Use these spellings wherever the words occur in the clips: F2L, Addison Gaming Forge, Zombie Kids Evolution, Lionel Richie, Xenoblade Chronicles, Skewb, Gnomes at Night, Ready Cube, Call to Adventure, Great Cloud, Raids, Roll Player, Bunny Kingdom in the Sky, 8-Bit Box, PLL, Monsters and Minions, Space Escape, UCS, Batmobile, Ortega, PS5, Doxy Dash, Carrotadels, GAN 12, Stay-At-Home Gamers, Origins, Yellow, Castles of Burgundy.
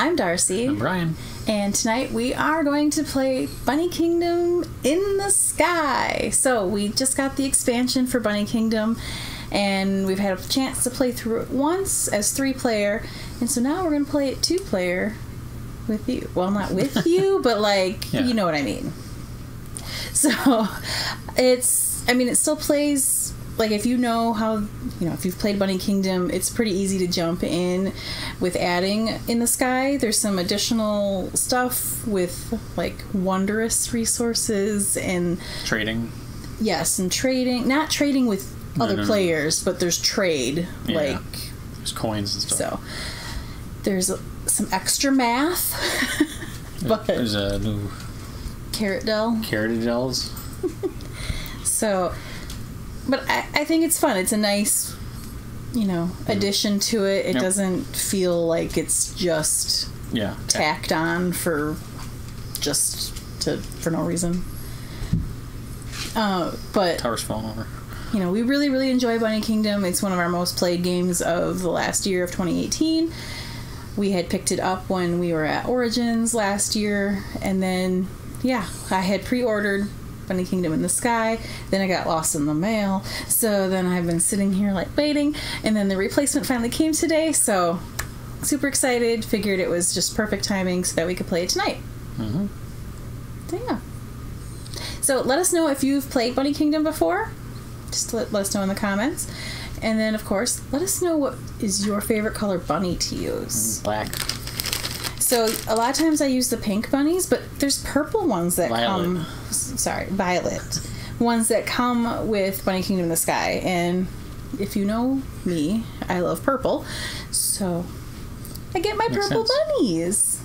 I'm Darcy. I'm Brian. And tonight we are going to play Bunny Kingdom in the Sky. So we just got the expansion for Bunny Kingdom, and we've had a chance to play through it once as 3-player, and so now we're going to play it 2-player with you. Well, not with you, but like, yeah, you know what I mean. So it's, I mean, it still plays... Like, if you know how, you know, if you've played Bunny Kingdom, it's pretty easy to jump in with adding in the sky. There's some additional stuff with, like, wondrous resources and... Trading. Yes, and trading. Not trading with other players, but there's trade. Yeah. Like... There's coins and stuff. So, there's some extra math. But there's a new... Carrotadel. Carrotadels. So... But I think it's fun. It's a nice, you know, addition to it. It doesn't feel like it's just tacked on for for no reason. But tower's falling over. You know, we really, really enjoy Bunny Kingdom. It's one of our most played games of the last year of 2018. We had picked it up when we were at Origins last year, and then I had pre-ordered Bunny Kingdom in the Sky, then I got lost in the mail, so then I've been sitting here like waiting, and then the replacement finally came today, so super excited, figured it was just perfect timing so that we could play it tonight. So yeah, so let us know if you've played Bunny Kingdom before, just let us know in the comments, and then of course let us know what is your favorite color bunny to use. Black. So a lot of times I use the pink bunnies, but there's purple ones that violet ones that come with Bunny Kingdom in the Sky. And if you know me, I love purple. So I get my purple bunnies.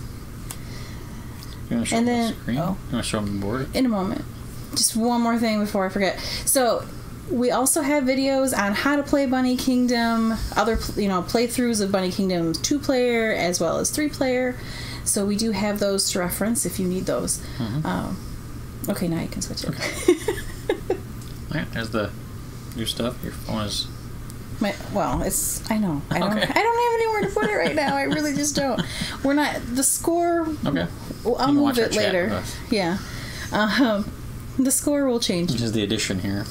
You want to show them on screen? Oh, you want to show them on the board? In a moment. Just one more thing before I forget. So we also have videos on how to play Bunny Kingdom, other, you know, playthroughs of Bunny Kingdom 2-player as well as 3-player. So we do have those to reference if you need those. Okay, now you can switch it. Okay. All right, there's your stuff. Your phone is... I know. I don't have anywhere to put it right now. I really just don't. We're not... The score... Okay. I'll move it later. Yeah. The score will change. Which is the addition here.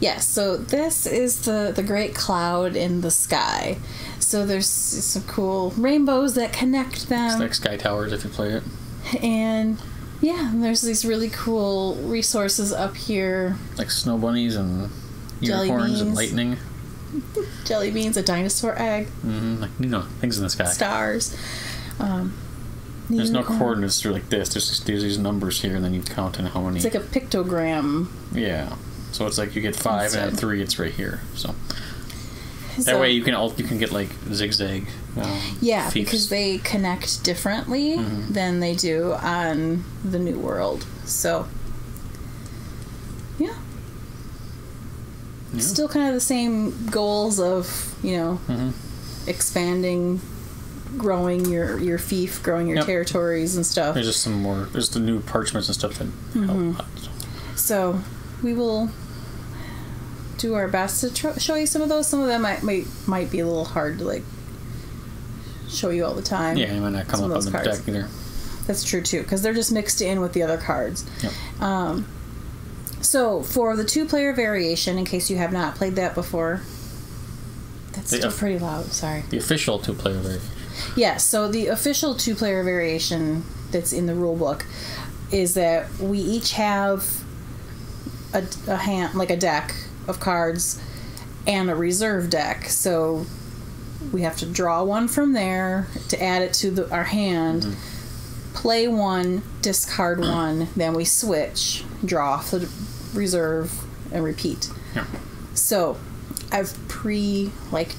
Yes, so this is the great cloud in the sky. So there's some cool rainbows that connect them. It's like sky towers if you play it. And yeah, there's these really cool resources up here. Like snow bunnies and unicorns and lightning. Jelly beans, a dinosaur egg. Like, you know, things in the sky. Stars. There's no coordinates through like this. There's these numbers here, and then you count in how many. It's like a pictogram. Yeah. So it's like you get 5 and 3. It's right here. So that way you can get like zigzag. Because they connect differently than they do on the New World. So yeah, still kind of the same goals of, you know, expanding, growing your fief, growing your territories and stuff. There's just some more. There's the new parchments and stuff that help. So we will do our best to show you some of those. Some of them might be a little hard to like show you all the time. Yeah, you might not come up on the deck either. That's true too, because they're just mixed in with the other cards. So for the 2-player variation, in case you have not played that before, that's still pretty loud. Sorry. The official 2-player variation. Yeah. So the official 2-player variation that's in the rule book is that we each have a hand, like a deck of cards, and a reserve deck. So we have to draw one from there to add it to our hand, play one, discard one, then we switch, draw off the reserve, and repeat. So I've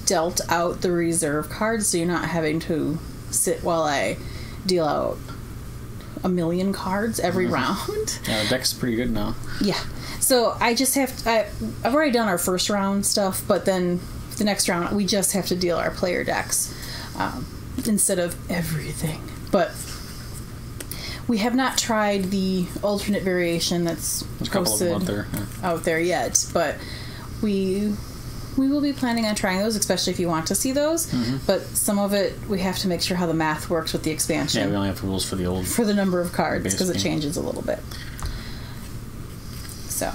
dealt out the reserve cards, so you're not having to sit while I deal out a million cards every round. Yeah, the deck's pretty good now. Yeah. So I just have to, I've already done our first round stuff, but then the next round we just have to deal our player decks instead of everything. But we have not tried the alternate variation that's posted out there yet, but we we will be planning on trying those, especially if you want to see those. Mm-hmm. But some of it, we have to make sure how the math works with the expansion. Yeah, we only have the rules for the old... For the number of cards, because it changes a little bit. So,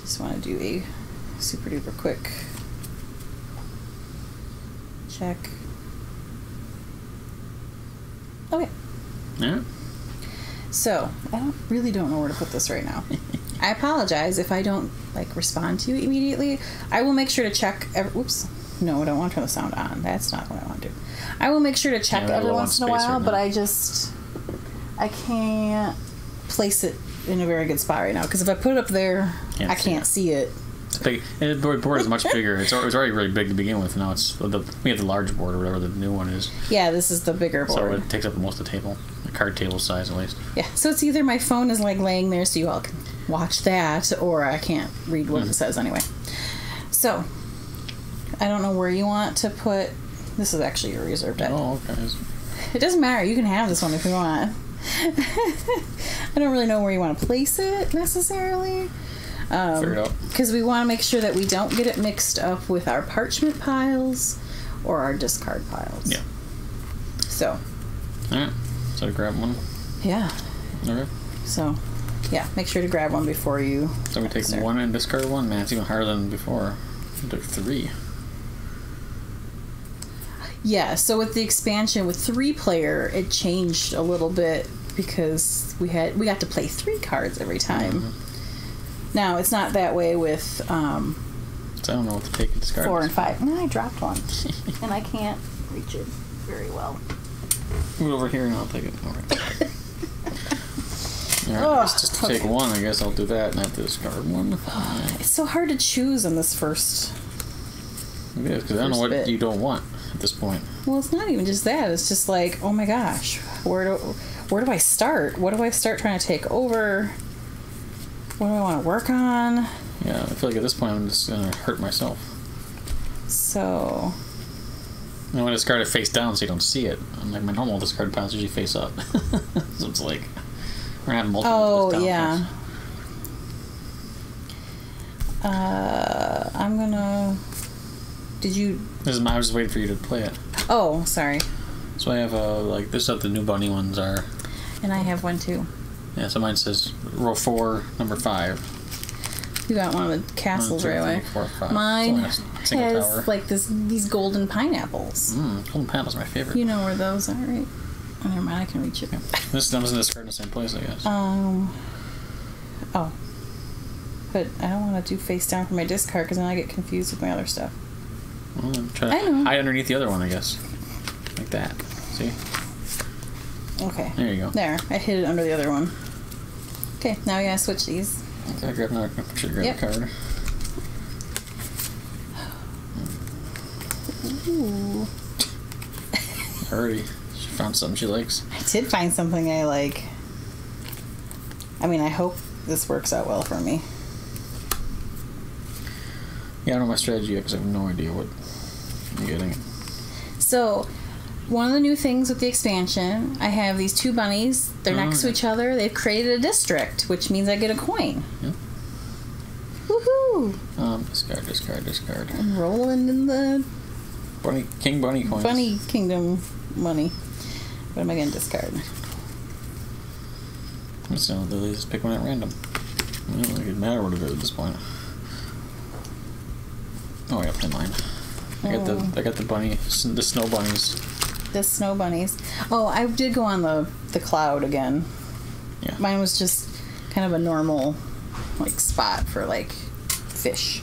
just want to do a super duper quick check. Okay. Yeah. So, I really don't know where to put this right now. I apologize if I don't, like, respond to you immediately. I will make sure to check Whoops. No, I don't want to turn the sound on. That's not what I want to do. I will make sure to check every once in a while, right, but I can't place it in a very good spot right now. Because if I put it up there, I can't see it. It's big. The board is much bigger. It was already really big to begin with. Now it's we have the large board or whatever the new one is. Yeah, this is the bigger board. So it takes up most of the table. The card table size, at least. Yeah, so it's either my phone is, like, laying there so you all can watch that, or I can't read what it says anyway. So, I don't know where you want to put... This is actually your reserve deck. Oh, okay. It doesn't matter. You can have this one if you want. I don't really know where you want to place it, necessarily. Figure it out. Because we want to make sure that we don't get it mixed up with our parchment piles or our discard piles. Yeah. So. All right. So grab one. Yeah. Okay. So, yeah, make sure to grab one before you. So we take one and discard one. Man, it's even harder than before. We took three. Yeah. So with the expansion, with 3-player, it changed a little bit because we got to play 3 cards every time. Mm-hmm. Now, it's not that way with, so I don't know what to take and discard. 4 and 5. No, I dropped one. And I can't reach it very well. Move over here and I'll take it. All right. All right, just to take one, I guess I'll do that and have to discard one. Yeah. It's so hard to choose on this first. It is, because I don't know what you don't want at this point. Well, it's not even just that. It's just like, oh my gosh, where do I start? What do I start trying to take over? What do I want to work on? Yeah, I feel like at this point I'm just going to hurt myself. So... I want to discard it face down so you don't see it. I'm like, my normal discard piles usually face up. So it's like... We're going to have multiple down yeah. I'm going to... Did you... This is my... I was waiting for you to play it. Oh, sorry. So I have a... Like, this is what the new bunny ones are. And I have one too. Yeah, so mine says row 4, number 5. You got one of the castles right away. 4, 5. Mine has like these golden pineapples. Golden pineapples are my favorite. You know where those are, right? Oh, never mind, I can reach it. Yeah. This doesn't discard in the same place, I guess. Oh. But I don't want to do face down for my discard because then I get confused with my other stuff. Well, I'm trying to hide underneath the other one, I guess. Like that. See? Okay. There you go. There. I hid it under the other one. Okay, now we gotta switch these. Okay, I grab another card. Ooh. Hurry. She found something she likes. I did find something I like. I mean, I hope this works out well for me. Yeah, I don't know my strategy yet because I have no idea what I'm getting. So... One of the new things with the expansion, I have these 2 bunnies. They're next to each other. They've created a district, which means I get a coin. Yeah. Woohoo! Discard, discard, discard. I'm rolling in the... Bunny coins. Bunny Kingdom money. What am I going to discard? So literally just pick one at random. It doesn't really matter what it is at this point. Oh, I got mine. I got the bunny, the snow bunnies. The snow bunnies. Oh, I did go on the cloud again. Yeah. Mine was just kind of a normal, like, spot for, like, fish.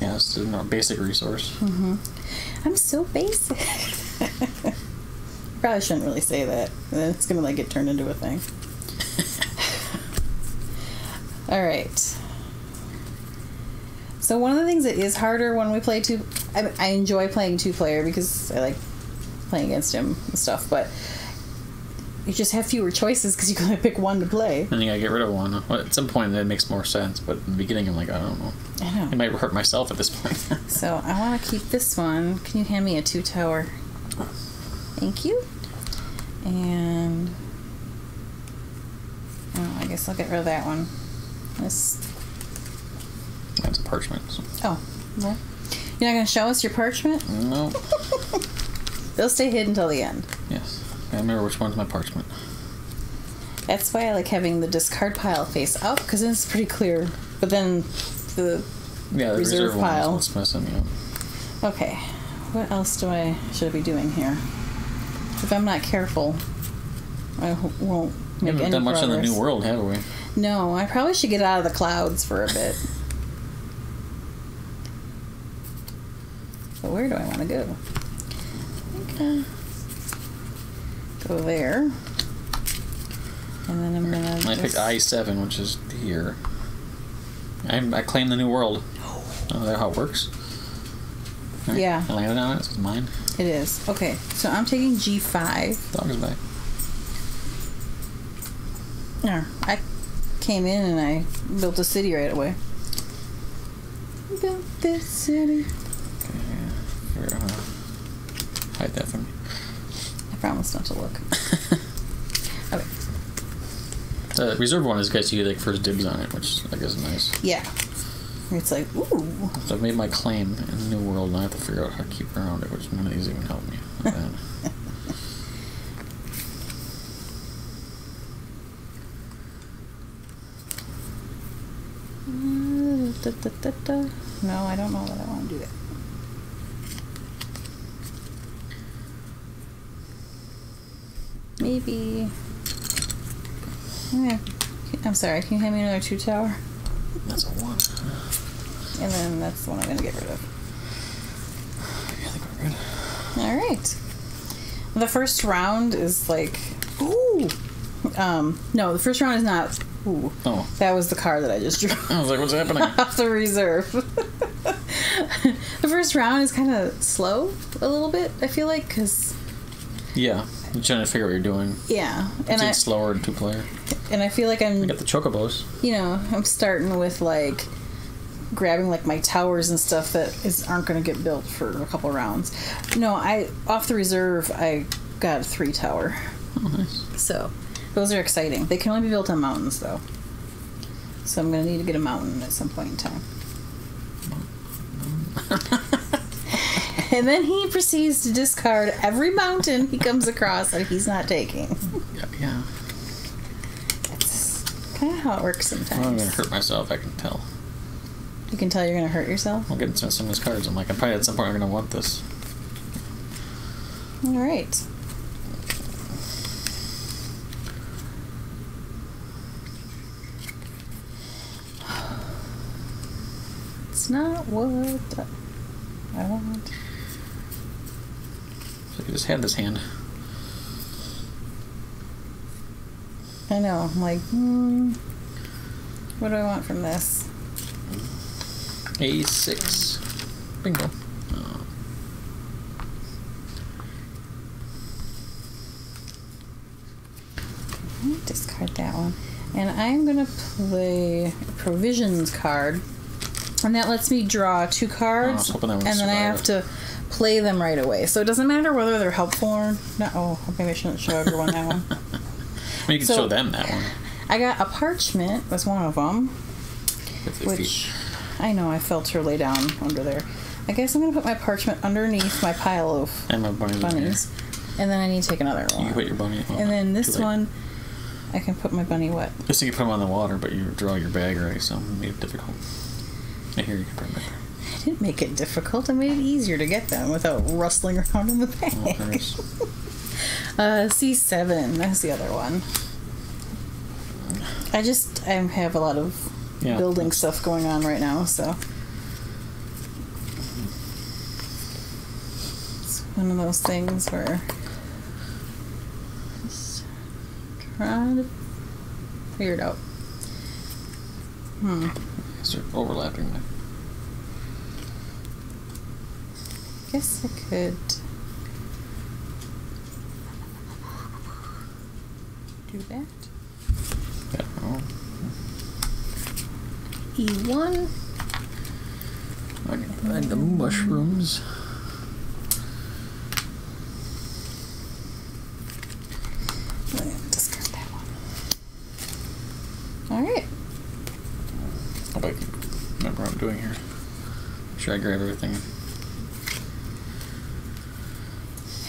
Yeah, it's a basic resource. Mm-hmm. I'm so basic. Probably shouldn't really say that. It's gonna, like, get turned into a thing. All right. So one of the things that is harder when we play I enjoy playing 2-player because I like playing against him and stuff, but you just have fewer choices because you can only pick one to play. And you gotta get rid of one. Well, at some point that makes more sense, but in the beginning I'm like, I don't know. I know. It might hurt myself at this point. So I want to keep this one. Can you hand me a 2-tower? Thank you. And I guess I'll get rid of that one. That's a parchment. So. Oh, No. You're not going to show us your parchment? No. They'll stay hidden until the end. Yes. I remember which one's my parchment. That's why I like having the discard pile face up, because then it's pretty clear. But then the reserve pile. One is what's missing, yeah. Okay. What else should I be doing here? If I'm not careful, I won't make any progress. We haven't done much in the new world, have we? No. I probably should get out of the clouds for a bit. But where do I want to go? Okay. Go there. And then I'm gonna. I picked I7, which is here. I claim the new world. Oh, that's how it works. Right. Yeah. I landed on it. It's mine. It is. Okay, so I'm taking G5. Dog is back. No, I came in and I built a city right away. Built this city. Okay, yeah. Hide that from me. I promise not to look. Okay. The reserve one is because you get like first dibs on it, which I guess is nice. Yeah. It's like, ooh. So I've made my claim in the new world, and I have to figure out how to keep around it, which none of these even help me. No, I don't know that I want to do that. Maybe. I'm sorry, can you hand me another 2 tower? That's a 1. And then that's the one I'm going to get rid of. Yeah, I think we're good. Alright. The first round is like... Ooh! No, the first round is not... Ooh. Oh. That was the car that I just drew. I was like, what's happening? Off the reserve. The first round is kind of slow a little bit, I feel like, because... Yeah. You're trying to figure out what you're doing. Yeah. It's slower in 2-player. And I feel like I got the chocobos. You know, I'm starting with, like, grabbing, like, my towers and stuff that aren't going to get built for a couple rounds. No, off the reserve, I got a 3 tower. Oh, nice. So, those are exciting. They can only be built on mountains, though. So I'm going to need to get a mountain at some point in time. And then he proceeds to discard every mountain he comes across that he's not taking. Yeah. That's kind of how it works sometimes. I'm going to hurt myself, I can tell. You can tell you're going to hurt yourself? I'm getting some of these cards. I'm like, I'm probably at some point I'm going to want this. All right. It's not what I want. So you just had this hand. I know. I'm like, what do I want from this? A6. Bingo. Oh. Discard that one. And I'm going to play a provisions card. And that lets me draw 2 cards, and then I have to play them right away. So it doesn't matter whether they're helpful or not. Oh, maybe I shouldn't show everyone that one. You can show them that one. I got a parchment, was one of them. Which, I know, I felt her lay down under there. I guess I'm going to put my parchment underneath my pile of and my bunnies. And then I need to take another one. You can put your bunny. Well, and then this one, I can put my bunny what? Just so you can put them on the water, but you draw your bag already, so it'll be difficult. I hear you can I didn't make it difficult. I made it easier to get them without rustling around in the bag. Oh, nice. C7. That's the other one. I have a lot of building stuff going on right now, so it's one of those things where just trying to figure it out. Start overlapping them. I guess I could do that. Yeah. Oh. E1. I can find the mushrooms. I'm going to discard that one. All right. Remember what I'm doing here. sure I grab everything.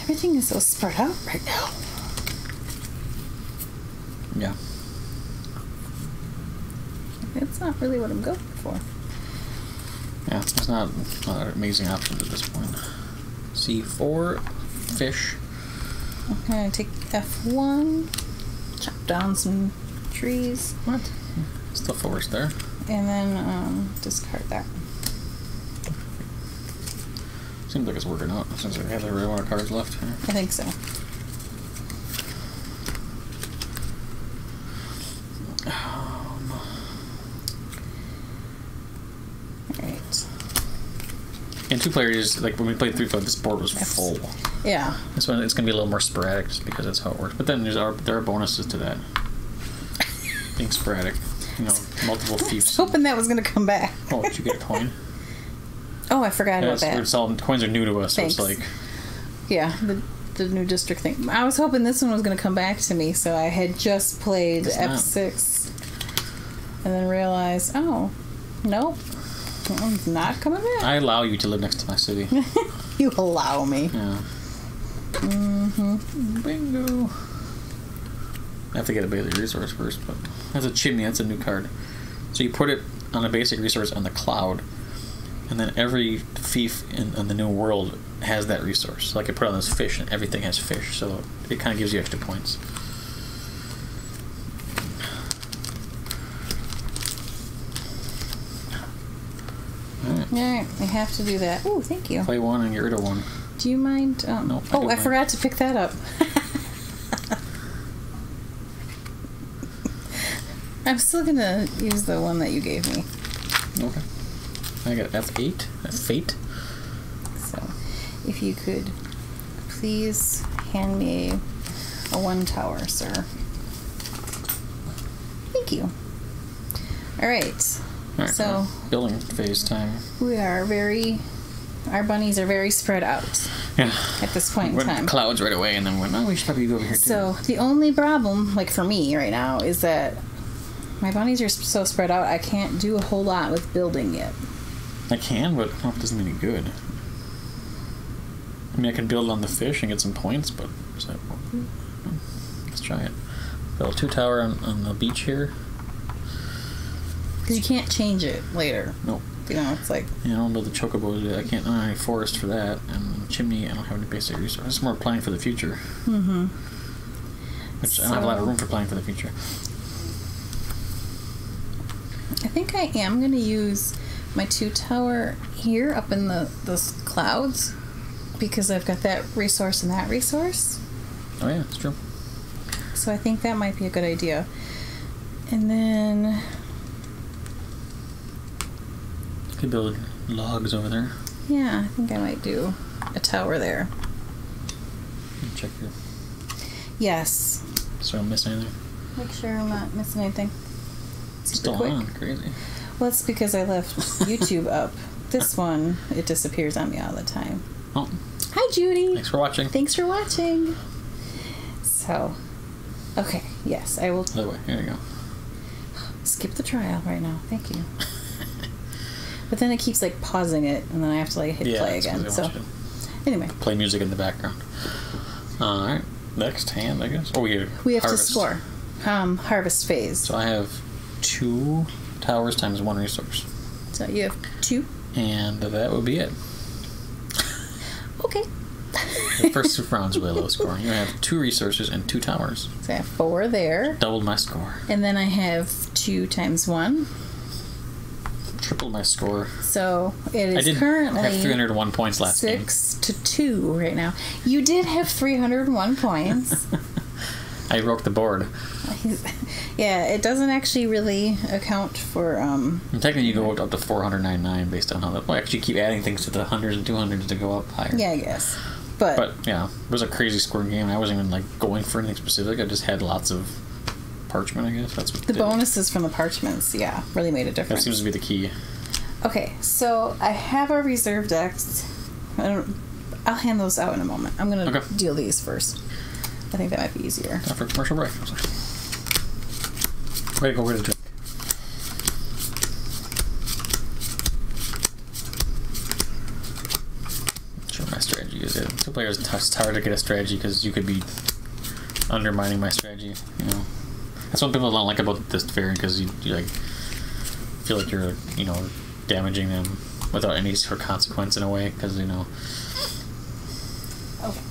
Everything is so spread out right now. Yeah. It's not really what I'm going for. Yeah, it's not an amazing option at this point. C4, fish. Okay, I take F1, chop down some trees. What? It's the forest there. And then discard that. Seems like it's working out since we have the rare cards left. Here. I think so. Alright. And two-player is, like, when we played 3-player, this board was full. Yeah. This one, it's going to be a little more sporadic just because that's how it works. But then there are bonuses to that. Being sporadic. You know, multiple thieves. I was hoping that was going to come back. Oh, did you get a coin? Oh, I forgot about that. It's all, coins are new to us, so it's like... Yeah, the new district thing. I was hoping this one was going to come back to me, so I had just played F6 and then realized, oh, nope, it's not coming back. I allow you to live next to my city. You allow me. Yeah. Mm-hmm. Bingo. I have to get a basic resource first, but that's a chimney. That's a new card. So you put it on a basic resource on the cloud, and then every thief in the new world has that resource. So I could put on this fish, and everything has fish. So it kind of gives you extra points. All right, I have to do that. Oh, thank you. Play one and get rid of one. Do you mind? Nope, oh, I forgot to pick that up. I'm still gonna use the one that you gave me. Okay. I got F8. F8. So, if you could please hand me a one tower, sir. Thank you. Alright. All right, so, building phase time. We are very. Our bunnies are very spread out. Yeah. At this point in time. Clouds right away, and then went, oh, we should probably go over here too. So, the only problem, like for me right now, is that. My bunnies are so spread out, I can't do a whole lot with building yet. I can, but it doesn't mean any good. I mean, I can build on the fish and get some points, but... Is that, let's try it. Build two tower on the beach here. Because you can't change it later. Nope. You know, it's like... Yeah, I don't build the chocobos. I can't... I don't have any forest for that. And chimney, I don't have any basic resource. It's more planning for the future. Mm-hmm. Which, so, I don't have a lot of room for planning for the future. I think I am going to use my two tower here up in the clouds because I've got that resource and that resource. Oh yeah, that's true. So I think that might be a good idea. And then... You could build logs over there. Yeah, I think I might do a tower there. Check your... Yes. So I don't miss anything. Make sure I'm not missing anything. Still quick. On, crazy. Well, it's because I left YouTube up. This one, it disappears on me all the time. Oh. Hi, Judy. Thanks for watching. Thanks for watching. So, okay, yes, I will. By the way, here you go. Skip the trial right now. Thank you. But then it keeps like pausing it, and then I have to like hit play again. So, anyway. Play music in the background. All right, next hand, I guess. Oh, we have harvest. To score. Harvest phase. So I have. Two towers times one resource. So you have two? And that would be it. Okay. The first two rounds will be a low score. You have two resources and two towers. So I have four there. Doubled my score. And then I have two times one. Tripled my score. So it is currently... I have 301 points last game. 6-2 right now. You did have 301 points. I broke the board. Yeah, it doesn't actually really account for... And technically, you go up to 499 based on how that... Well, actually, keep adding things to the hundreds and 200s to go up higher. Yeah, I guess. But, yeah, it was a crazy scoring game. I wasn't even, like, going for anything specific. I just had lots of parchment, I guess. That's what the bonuses from the parchments, yeah, really made a difference. That seems to be the key. Okay, so I have our reserve decks. I'll hand those out in a moment. I'm going to deal these first. I think that might be easier. Time for a commercial break. Way to go, way to drink. earlier, it's hard to get a strategy because you could be undermining my strategy, you know. That's what people don't like about this variant, because you like feel like you're, you know, damaging them without any sort of consequence in a way, because, you know. Okay.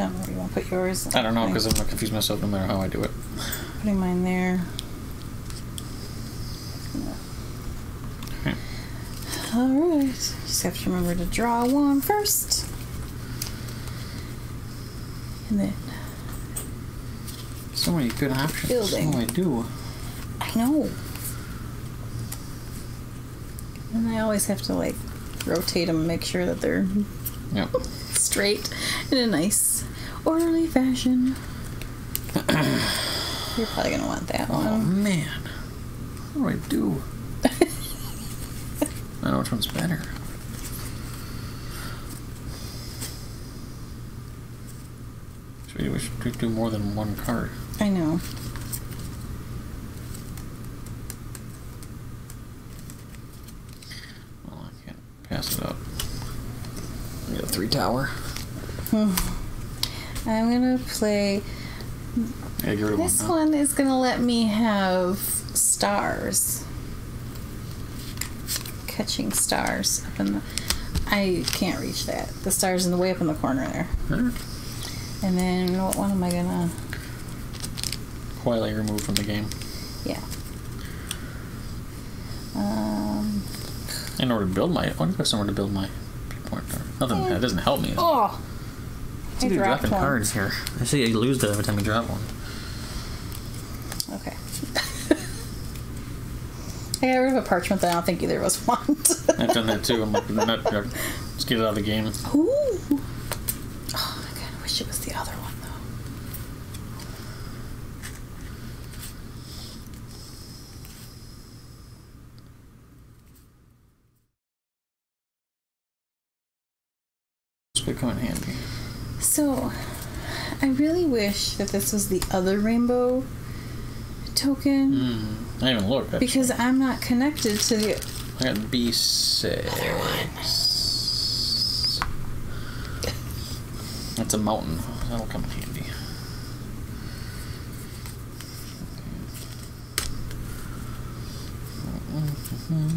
Yeah, where do you want to put yours? I don't know, because I'm going to confuse myself no matter how I do it. Putting mine there. Alright, just have to remember to draw one first. And then. So many good options. Building. So I do. I know. And I always have to like rotate them, make sure that they're straight in a nice, orderly fashion. You're probably going to want that one. Oh man. What do? I don't know which one's better. We should do more than one card. I know. Well, I can't pass it up. We got a 3 tower. I'm gonna play. Yeah, this one is gonna let me have stars. Catching stars up in the, I can't reach that. The stars in the way up in the corner there. Mm-hmm. And then what one am I gonna? Quietly removed from the game. Yeah. In order to build my, I want to go somewhere to build my point card. Nothing. That doesn't help me. Oh. I do dropping one. Cards here. I see you lose that every time you drop one. Okay. I got rid of a parchment that I don't think either of us want. I've done that too. I'm like, let's get it out of the game. Ooh. Oh, I kind of wish it was the other one, though. It's becoming handy. So, I really wish that this was the other rainbow token. I haven't looked. Because I'm not connected to the. I got B6. That's a mountain. That'll come in handy. Okay.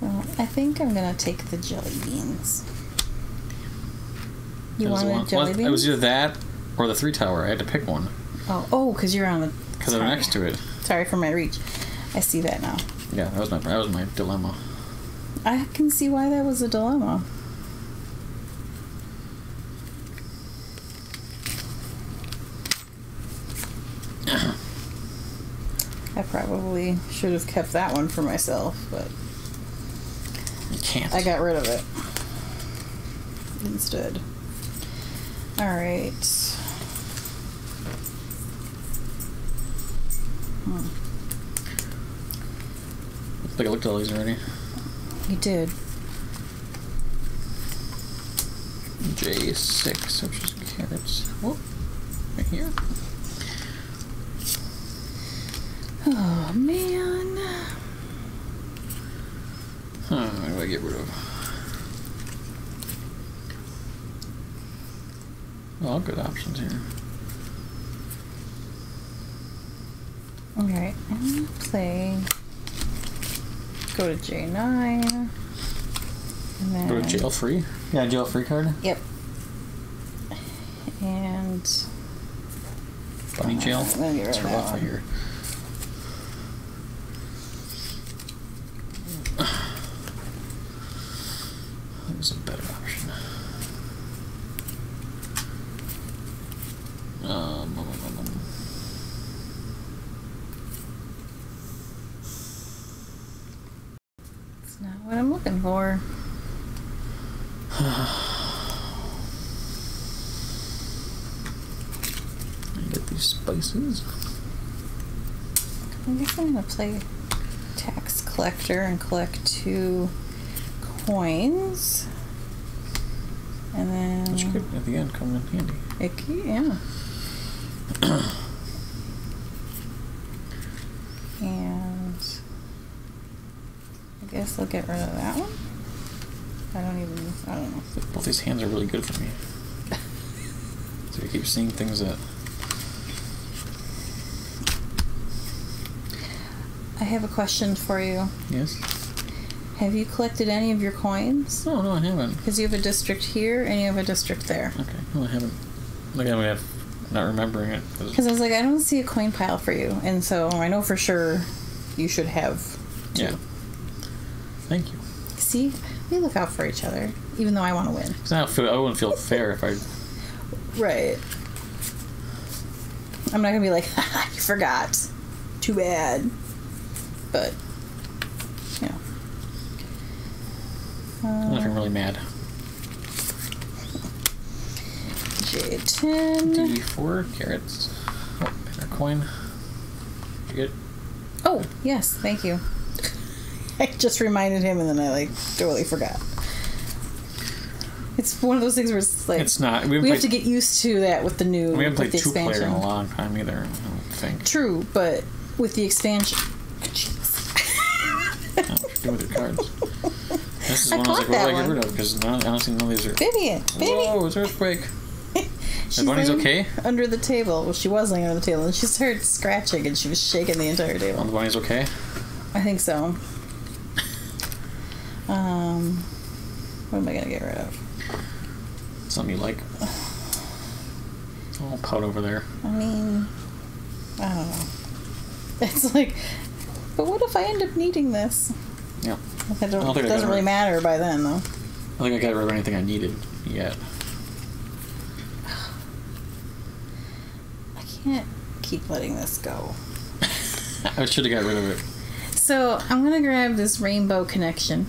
Well, I think I'm gonna take the jelly beans. You wanted jelly beans? It was either that or the 3 tower. I had to pick one. Oh, because you're on the. Because I'm next to it. Sorry for my reach. I see that now. Yeah, that was my dilemma. I can see why that was a dilemma. I probably should have kept that one for myself, but you can't. I got rid of it instead. All right. I think I looked at all these already. You did. J6, which is carrots. Whoop. Right here. Oh, man. Huh, what do I get rid of? All good options here. Alright, I'm gonna play. Go to J9. And then go to jail free? Yeah, jail free card? Yep. And. Bunny jail? Let me get rid of that one. Here. That was a better option. Or get these spices. I guess I'm gonna play tax collector and collect 2 coins, and then which could at the end come in handy. Yeah. And. Guess I'll get rid of that one. I don't know. Both these hands are really good for me. So I keep seeing things that... I have a question for you. Yes? Have you collected any of your coins? Oh, no, I haven't. Because you have a district here and you have a district there. Okay, no, I haven't. Look, I'm gonna have not remembering it. Because I was like, I don't see a coin pile for you. And so I know for sure you should have two. Yeah. Thank you. See? We look out for each other, even though I want to win. Because I wouldn't feel fair if I... Right. I'm not going to be like, haha, you forgot. Too bad. But, you know. I'm looking really mad. J10. D4 carrots. Oh, and our coin. Did you get it? Oh, yes. Thank you. I just reminded him, and then I like totally forgot. It's one of those things where it's like it's not. We have to get used to that with the new. We haven't played two-player in a long time either. I don't think. True, but with the expansion. Do with your cards. This is one I was like, what do I get rid of? Because honestly, none of these are. Vivian, baby. Whoa, it's an earthquake. The bunny's okay? Under the table. Well, she was laying under the table, and she started scratching, and she was shaking the entire table. Oh, the bunny's okay. I think so. What am I gonna get rid of? Something you like. Oh, pout over there. I mean, I don't know. It's like, but what if I end up needing this? Yeah. It doesn't really matter by then, though. I think I got rid of anything I needed yet. I can't keep letting this go. I should have got rid of it. So I'm gonna grab this rainbow connection.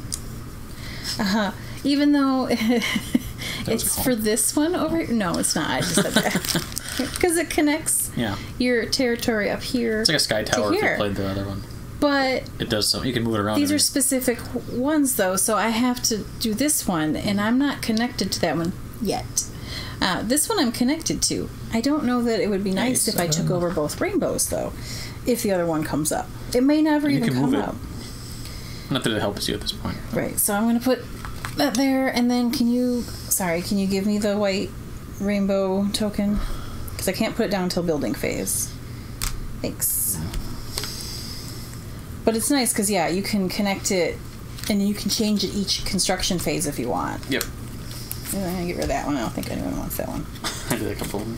Even though it's for this one over here. No, it's not. I just said that. Because it connects your territory up here. It's like a sky tower if you played the other one. But it does something. You can move it around. These are specific ones, though, so I have to do this one, and I'm not connected to that one yet. This one I'm connected to. I don't know that it would be nice if I took over both rainbows, though, if the other one comes up. It may never even come up. Not that it helps you at this point. Right, so I'm going to put that there, and then can you give me the white rainbow token? Because I can't put it down until building phase. Thanks. But it's nice because, yeah, you can connect it, and you can change it each construction phase if you want. Yep. And I'm going to get rid of that one. I don't think anyone wants that one. I did a couple of them.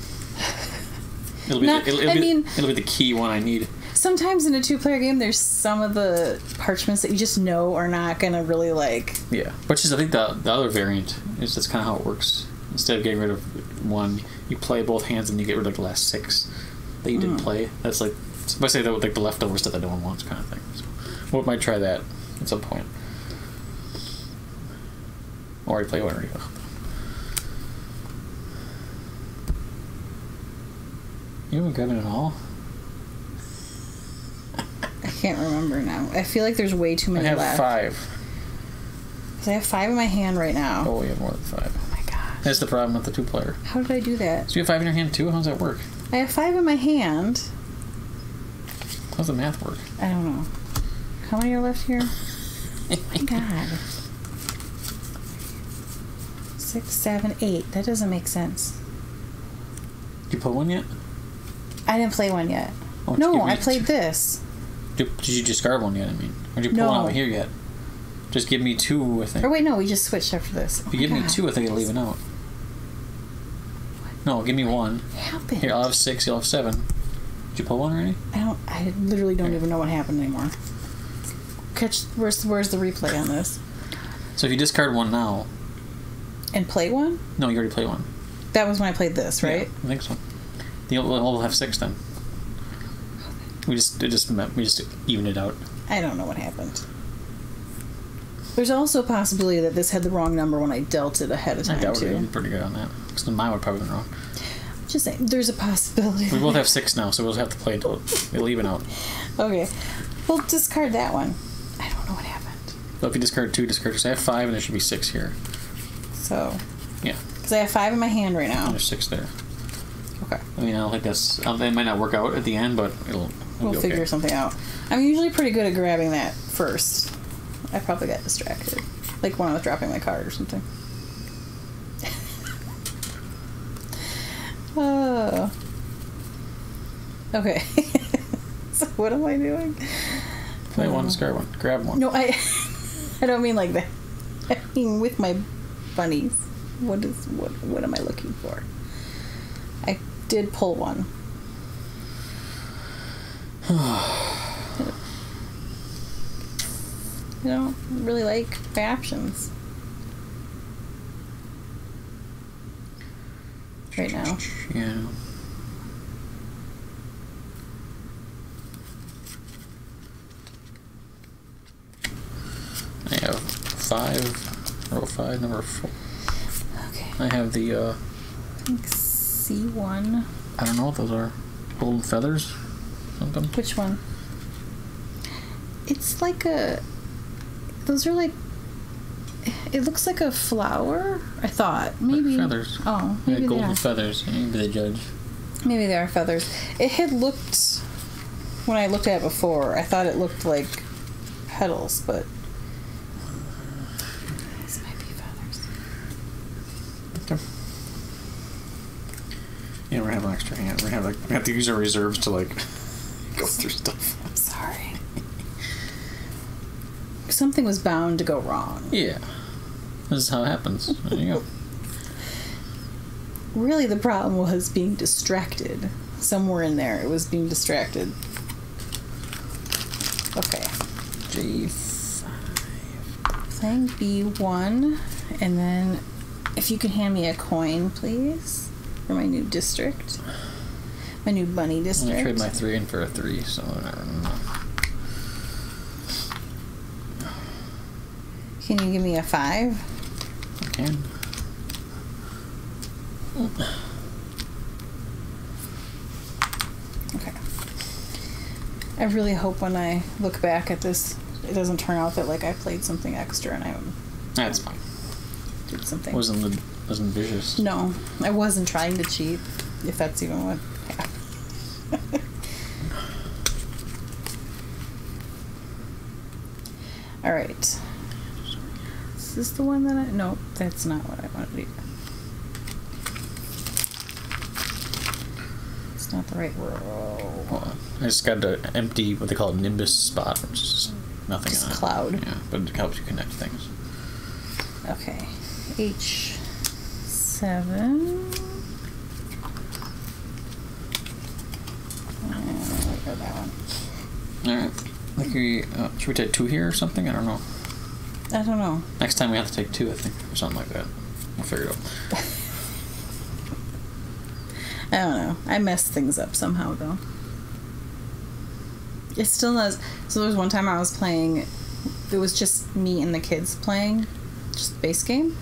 It'll be the key one I need. Sometimes in a two-player game, there's some of the parchments that you just know are not going to really like. Yeah, which is I think the other variant is that's kind of how it works. Instead of getting rid of one, you play both hands and you get rid of the last six that you didn't play. That's like I say that with like the leftover stuff that no one wants kind of thing. So we might try that at some point. Or I play whatever you want. You haven't gotten it at all. Can't remember now. I feel like there's way too many left. I have 5. Because I have 5 in my hand right now. Oh, we have more than 5. Oh my gosh. That's the problem with the two-player. How did I do that? So you have 5 in your hand too? How does that work? I have 5 in my hand. How does the math work? I don't know. How many are left here? Oh my god. 6, 7, 8. That doesn't make sense. Did you play one yet? I didn't play one yet. Oh, no, I played this. Did you discard one yet? I mean, or did you pull one out here yet? Just give me 2, I think. Or wait, no, we just switched after this. If you give me 2, I think it'll even out. What? No, give me 1. What happened? Here, I'll have 6. You'll have 7. Did you pull one already? I literally don't even know what happened anymore. Where's the replay on this? So if you discard one now, and play one? No, you already played one. That was when I played this, right? Yeah, I think so. We'll have 6 then. We just evened it out. I don't know what happened. There's also a possibility that this had the wrong number when I dealt it ahead of time. I doubt it. I'm pretty good on that. Because mine would probably been wrong. Just saying, there's a possibility. We both have 6 now, so we'll have to play until it'll even out. Okay, we'll discard that one. I don't know what happened. So if you discard 2, discard 6. I have 5, and there should be 6 here. So. Yeah. Because I have 5 in my hand right now. And there's 6 there. Okay. I mean, I don't think that's. It might not work out at the end, but it'll. We'll figure something out. I'm usually pretty good at grabbing that first. I probably got distracted. Like when I was dropping my card or something. Oh. Okay. So what am I doing? Play one, discard one, grab one. No, I don't mean like that. I mean with my bunnies. What am I looking for? I did pull one. I don't really like my options right now. Yeah. I have row 5, number 4. Okay. I have the, I think C1. I don't know what those are. Gold feathers? Something? Which one? It's like a... Those are like... It looks like a flower, I thought. Maybe. Like feathers. Oh, maybe yeah, golden feathers. Maybe they judge. Maybe they are feathers. It had looked... When I looked at it before, I thought it looked like petals, but... Yeah, we're gonna have an extra hand. We're gonna have, like, we have to use our reserves to like go through stuff. I'm sorry. Something was bound to go wrong. Yeah, this is how it happens. There you go. Really, the problem was being distracted. Somewhere in there, it was being distracted. Okay. G5. Playing B1, and then if you can hand me a coin, please. For my new district. My new bunny district. I trade my 3 in for a 3, so I don't know. Can you give me a 5? I can. Okay. I really hope when I look back at this, it doesn't turn out that like I played something extra and I... That's fine. Did something. Wasn't the... Wasn't vicious. No, I wasn't trying to cheat, if that's even what happened. Alright. Is this the one that I... Nope, that's not what I wanted to do. It's not the right row. Well, I just got to empty what they call a nimbus spot, which is nothing just on it. Just cloud. Yeah, but it helps you connect things. Okay. H7. Look at that one. All right. Like we, should we take 2 here or something? I don't know. I don't know. Next time we have to take 2, I think, or something like that. We'll figure it out. I don't know. I messed things up somehow though. It still does. So there was one time I was playing. It was just me and the kids playing, just the base game.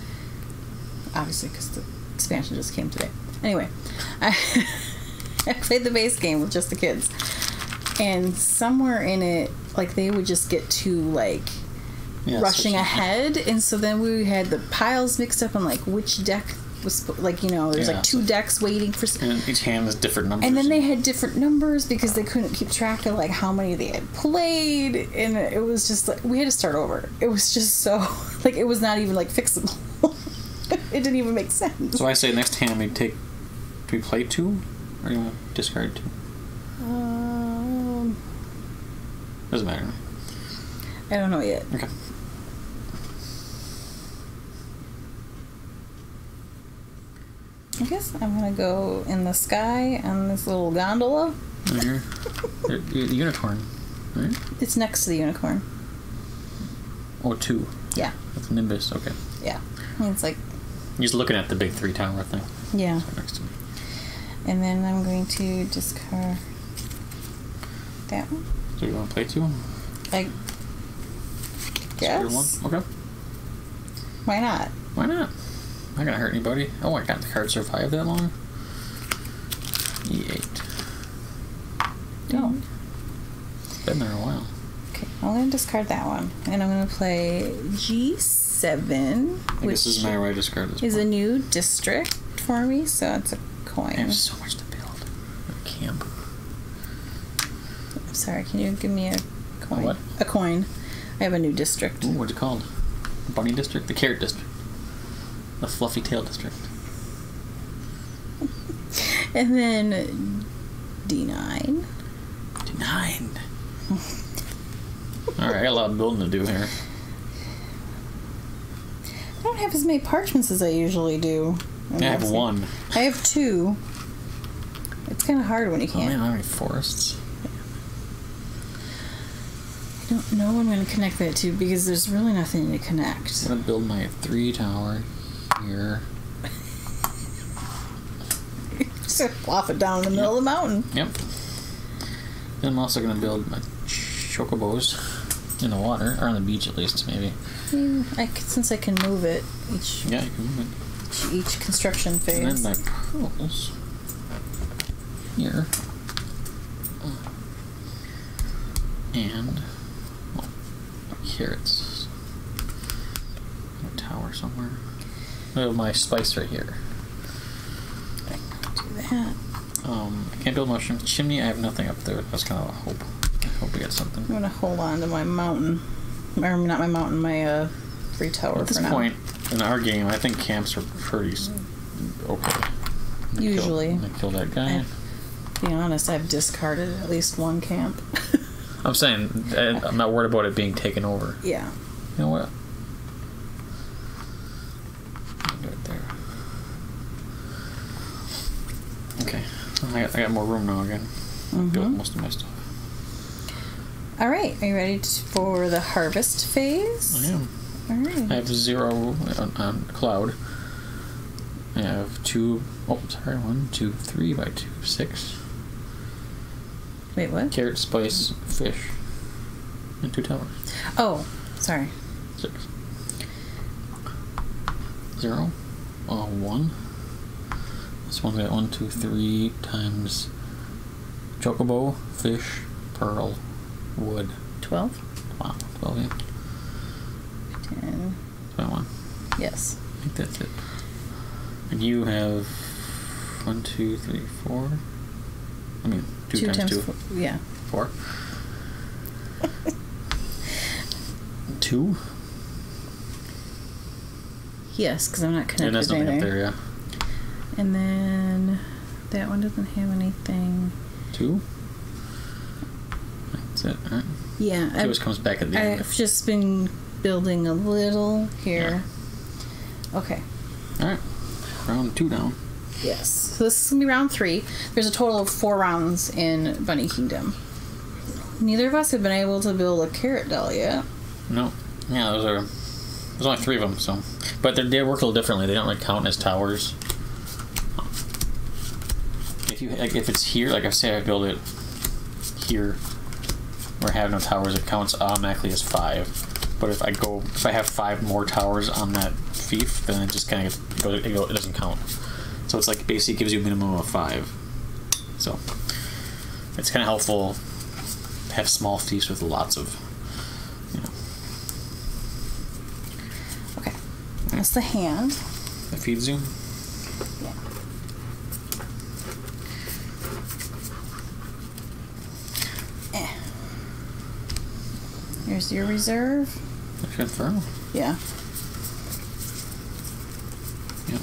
Obviously, because the expansion just came today. Anyway, I played the base game with just the kids. And somewhere in it, like, they would just get too, like, yeah, rushing ahead. And so then we had the piles mixed up on, like, which deck was, like, you know, there's, yeah, like, 2 decks waiting for... And each hand has different numbers. And then they had different numbers because they couldn't keep track of, like, how many they had played. And it was just, like, we had to start over. It was just so... Like, it was not even, like, fixable. It didn't even make sense. So I say next hand we take... Do we play 2? Or do you want to discard 2? Doesn't matter. I don't know yet. Okay. I guess I'm going to go in the sky on this little gondola. The unicorn, right? It's next to the unicorn. Oh, 2. Yeah. That's a nimbus, okay. Yeah. I mean, it's like... Just looking at the big 3 tower thing. Yeah. Right next to me. And then I'm going to discard that one. So you want to play 2? I guess. One? Okay. Why not? Why not? I'm not going to hurt anybody. Oh, I got the card survive that long. E8. No. It's been there a while. Okay, I'm going to discard that one. And I'm going to play G7. I guess this is my right discard. This is a new district for me, so it's a coin. I have so much to build. A camp. I'm sorry, can you give me a coin? A what? A coin. I have a new district. Ooh, what's it called? Bunny District? The Carrot District. The Fluffy Tail District. And then D9. D9. Alright, I got a lot of building to do here. I don't have as many parchments as I usually do. Yeah, I have one. I have two. It's kind of hard when you can't. Oh man, I have any forests. I don't know what I'm going to connect that to because there's really nothing to connect. I'm going to build my 3 tower here. Just plop it down in the middle of the mountain. Yep. Then I'm also going to build my chocobos in the water, or on the beach at least, maybe. Yeah, since I can move it each. Yeah, you can move it. Each construction phase. And then my pearls here. And well, here it's a tower somewhere. Oh, my spice right here. I can do that. I can't build mushroom chimney. I have nothing up there. That's kind of a hope. I hope we got something. I'm gonna hold on to my mountain, or not my mountain, my free tower for now. At this point in our game, I think camps are pretty okay. Usually. I'm gonna kill that guy. To be honest, I've discarded at least one camp. I'm saying, I'm not worried about it being taken over. Yeah. You know what? I'll do it there. Okay. I got more room now again. Mm-hmm. Built most of my stuff. All right. Are you ready for the harvest phase? I am. All right. I have 0 on cloud. I have 2. Oh, sorry. 1, 2, 3 by 2, 6. Wait, what? Carrot, spice, fish, and 2 towers. Oh, sorry. 6. 0. 1. This one's got 1, 2, 3 times chocobo, fish, pearl, wood. 12? Wow, 12, yeah. 10. 21. Yes. I think that's it. And you have 1, 2, 3, 4. I mean, 2 times 2. 4, yeah. 4. 2? Yes, because I'm not connected. And that's nothing up there, yeah. And then that one doesn't have anything. 2? That's it, right? Yeah. It always comes back at the end. I've just been building a little here. Yeah. Okay. All right. Round 2 now. Yes. So this is going to be round 3. There's a total of 4 rounds in Bunny Kingdom. Neither of us have been able to build a Carrotadel yet. No. Yeah, there's only 3 of them, so. But they work a little differently. They don't like count as towers. If it's here, like I say I build it here, where I have no towers, it counts automatically as 5. But if I have 5 more towers on that fief, then it just kind of it doesn't count. So it's like basically gives you a minimum of 5. So it's kind of helpful to have small fiefs with lots of, you know. Okay, that's the hand. The feed zoom. Yeah. Eh. Here's your reserve. That's infernal. Yeah. Yep.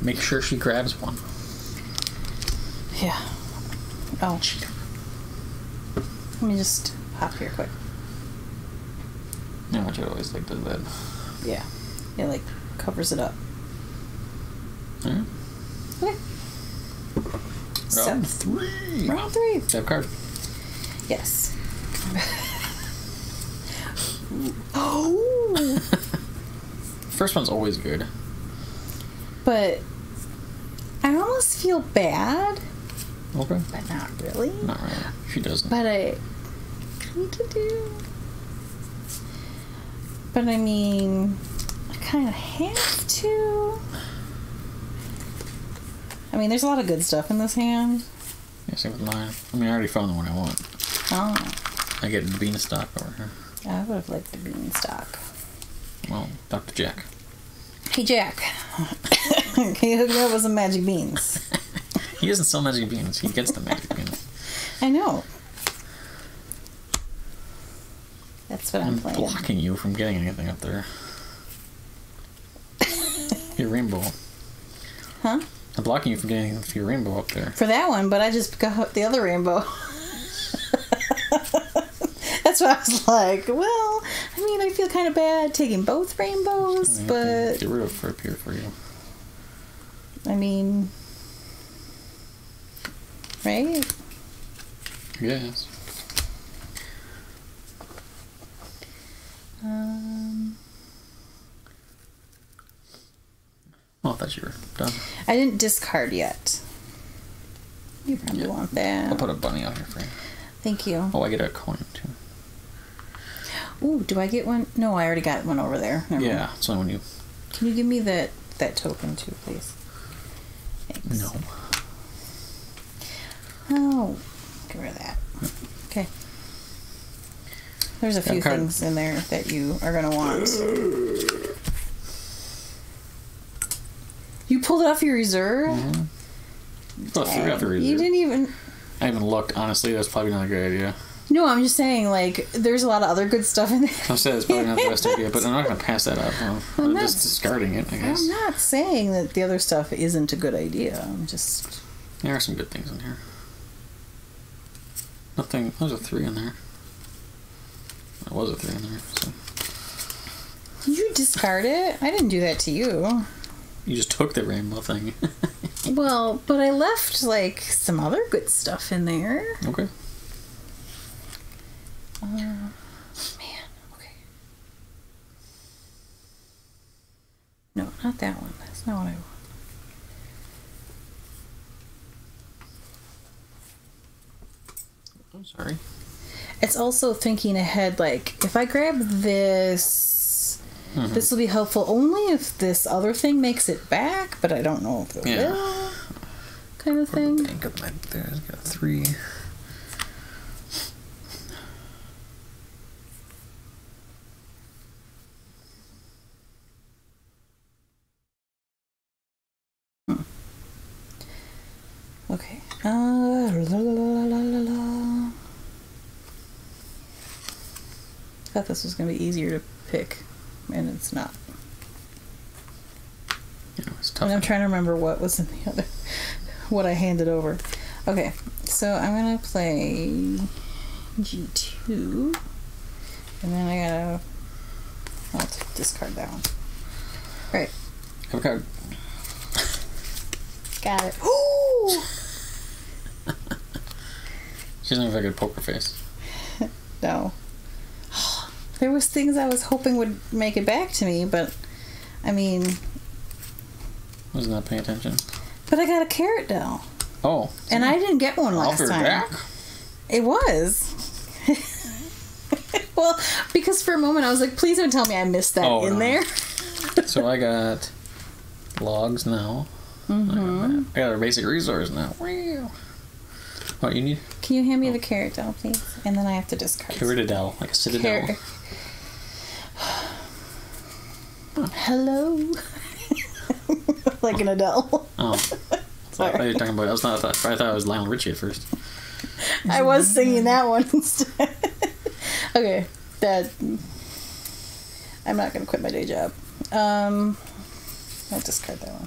Make sure she grabs one. Yeah. Oh. Let me just hop here quick. Yeah, which I always like does that. Yeah. It like covers it up. Alright. Okay. Round 3. Round 3. Tap card. Yes. Oh. First one's always good. But I almost feel bad. Okay. But not really. Not really. She doesn't. But I kind of do. But I mean, I kind of have to. I mean, there's a lot of good stuff in this hand. Yeah, same with mine. I mean, I already found the one I want. Oh. I get the beanstalk over here. I would have liked the beanstalk. Well, Dr. Jack. Hey, Jack. Can you hook me up with some magic beans? He doesn't sell magic beans. He gets the magic beans. I know. That's what I'm playing. Blocking you from getting anything up there. Your rainbow. Huh? I'm blocking you from getting anything for your rainbow up there. For that one, but I just got the other rainbow. That's what I was like, well, I mean, I feel kind of bad taking both rainbows, but... Get rid of it up here for you. I mean... Right? Yes. Well, I thought you were done. I didn't discard yet. You probably want that. I'll put a bunny out here for you. Thank you. Oh, I get a coin, too. Ooh, do I get one? No, I already got one over there. Never mind. It's only when you... Can you give me that token, too, please? Thanks. No. Oh, get rid of that. Okay. There's a few things in there that you are going to want. You pulled it off your reserve? Mm-hmm. You didn't even... I haven't looked. Honestly, that's probably not a good idea. No, I'm just saying, like, there's a lot of other good stuff in there. I'm saying it's probably not the best idea, but I'm not going to pass that up. I'm just discarding it, I guess. I'm not saying that the other stuff isn't a good idea. I'm just... There are some good things in here. Nothing... There's a 3 in there. There was a 3 in there, so... You discard it? I didn't do that to you. You just took the rainbow thing. Well, but I left, like, some other good stuff in there. Okay. Man, okay. No, not that one. That's not what I want. I'm sorry. It's also thinking ahead, like, if I grab this, this will be helpful only if this other thing makes it back, but I don't know if it will. Kind of thing. There's got 3. Okay. I thought this was going to be easier to pick, and it's not. Yeah, it's tough. And I'm trying to remember what was in the other, what I handed over. Okay, so I'm going to play G2, and then I got to, I'll discard that one. All right. Have a card. Got it. Ooh! She doesn't have a good poker face. No. There was things I was hoping would make it back to me, but I mean, wasn't that paying attention. But I got a Carrotadel. Oh. So and I didn't get one last time. Back? It was. Well, because for a moment I was like, please don't tell me I missed that there. So I got logs now. I got a basic resource now. Wow. What you need? Can you hand me the Carrotadel, please? And then I have to discard. Carrotadel, like a citadel. Hello. Like an Adele. Oh. Sorry. I thought you were talking about. That's not. I thought it was Lionel Richie at first. I was singing that one instead. Okay. That. I'm not gonna quit my day job. I'll discard that one.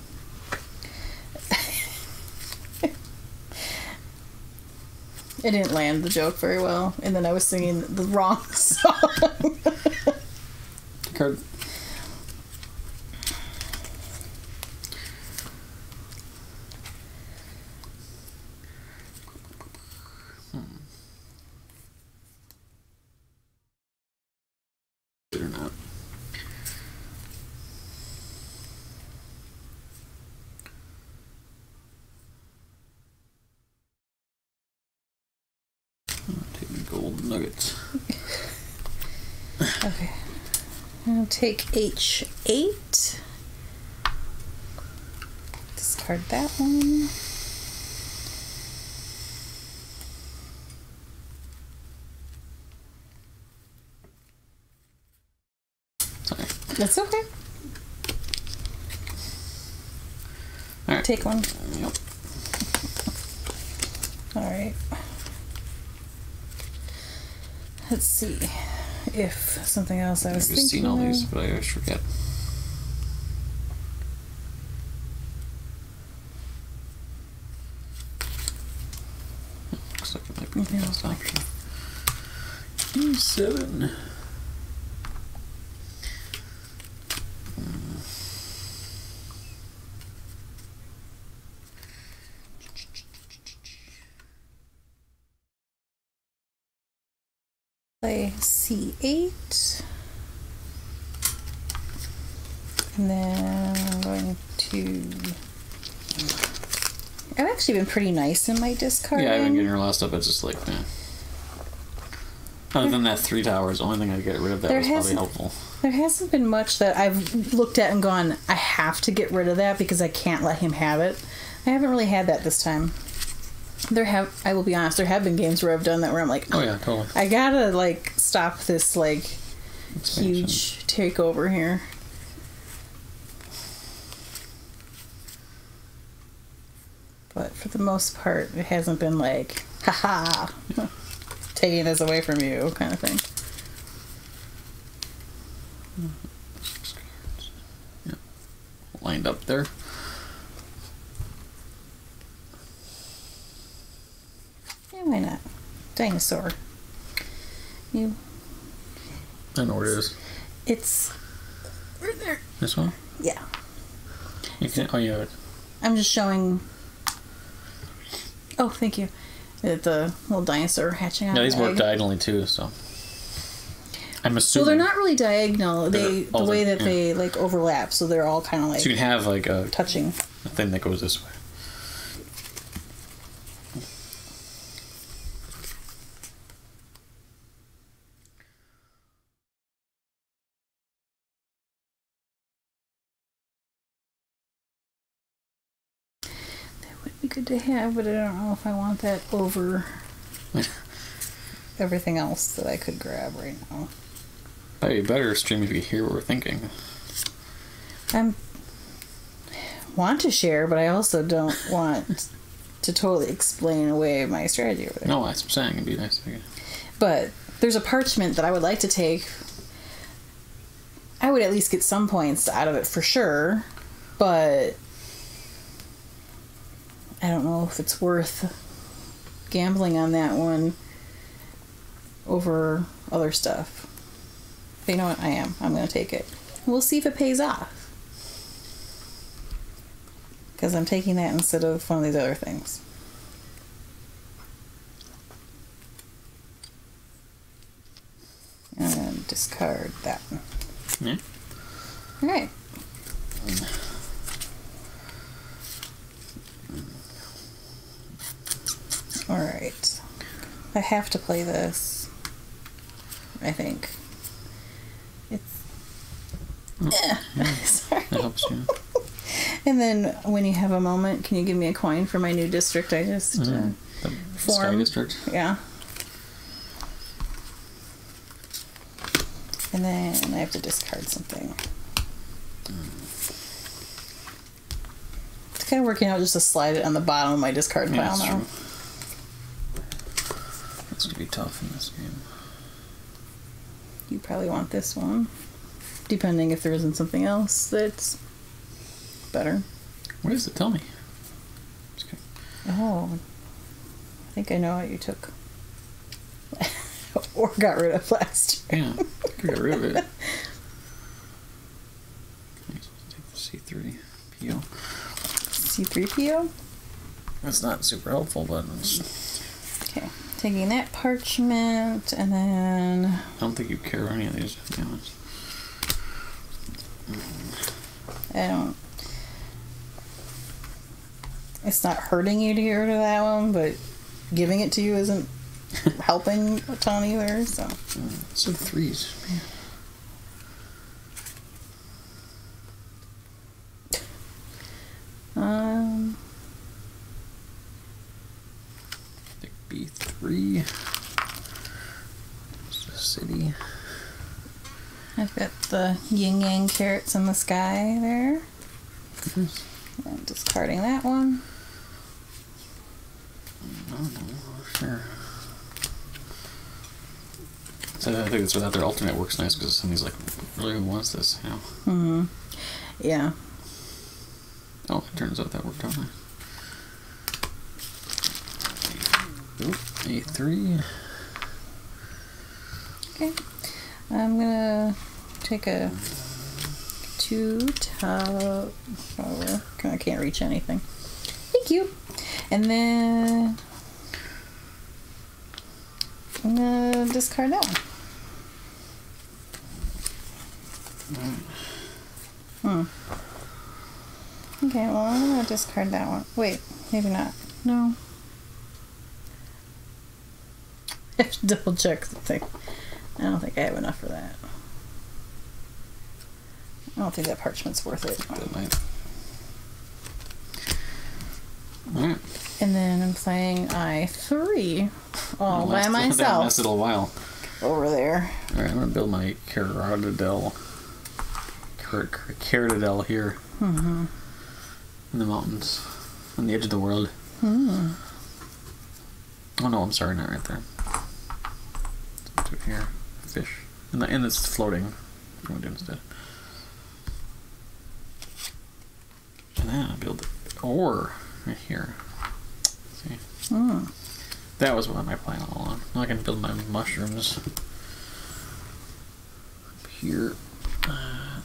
It didn't land the joke very well, and then I was singing the wrong song. Card. Or not. Gold nuggets. Okay. I'll take H8. Discard that one. Sorry. That's okay. All right. Take one. Yep. All right. Let's see. if something else I was thinking. I've seen all these, but I always forget. Looks like it might be the last option. D7. Play C8, and then I'm going to, I've actually been pretty nice in my discard. Yeah, I've been getting her last up, it's just like, man. Other than that 3 towers, the only thing I could get rid of that was probably helpful. There hasn't been much that I've looked at and gone, I have to get rid of that because I can't let him have it. I haven't really had that this time. I will be honest, there have been games where I've done that where I'm like, oh yeah, totally. I gotta like stop this like expansion. Huge takeover here. But for the most part, it hasn't been like, haha, yeah. Taking this away from you kind of thing. Yeah. Lined up there. Why not? Dinosaur. You. I know where it is. It's right there. This one? Yeah. You can, oh, you have it. I'm just showing. Oh, thank you. The little dinosaur hatching out. No, these work diagonally too, so. I'm assuming. Well, they're not really diagonal. They the way that they like overlap, so they're all kind of like. So you can have like a touching. A thing that goes this way. Good to have, but I don't know if I want that over everything else that I could grab right now. That'd be better stream if you hear what we're thinking. I want to share, but I also don't want to totally explain away my strategy over there. No, that's what I'm saying. It'd be nice to hear. But there's a parchment that I would like to take. I would at least get some points out of it for sure, but I don't know if it's worth gambling on that one over other stuff. But you know what? I am. I'm going to take it. We'll see if it pays off. Because I'm taking that instead of one of these other things. And discard that one. Yeah. All right. Alright. I have to play this. I think. It's... Oh, yeah. Sorry. That helps you. And then when you have a moment, can you give me a coin for my new district I just formed? Sky district? Yeah. And then I have to discard something. It's kind of working out just to slide it on the bottom of my discard pile now. True. It's gonna be tough in this game. You probably want this one, depending if there isn't something else that's better. What does it tell me? Just kidding. Oh, I think I know what you took or got rid of last year. Yeah, I think I got rid of it. Take the C3PO. C3PO? That's not super helpful, but okay. Taking that parchment, and then... I don't think you care any of these, to be honest. I don't... It's not hurting you to get rid of that one, but giving it to you isn't helping a ton either, so... It's the threes, man. B3. It's the city. I've got the yin yang carrots in the sky there. Mm-hmm. I'm discarding that one. Sure. So I think it's without their alternate works nice because somebody's like, really, who wants this? Yeah. Mm-hmm. Yeah. Oh, it turns out that worked out. A3. Okay. I'm gonna take a two-tower. Oh, I can't reach anything. Thank you. And then I'm gonna discard that one. Hmm. Okay, well I'm gonna discard that one. Wait, maybe not. No. I have to double check the thing. I don't think I have enough for that. I don't think that parchment's worth it. That might. Alright. And then I'm playing I3 all by myself. That's a little while. Over there. Alright, I'm gonna build my Carrotadel here. Mm-hmm. In the mountains. On the edge of the world. Mm. Oh no, I'm sorry, not right there. Here, fish, and it's floating. I'm gonna do instead. And then I build ore right here. See, mm. That was what my plan all along. Now I can build my mushrooms up here in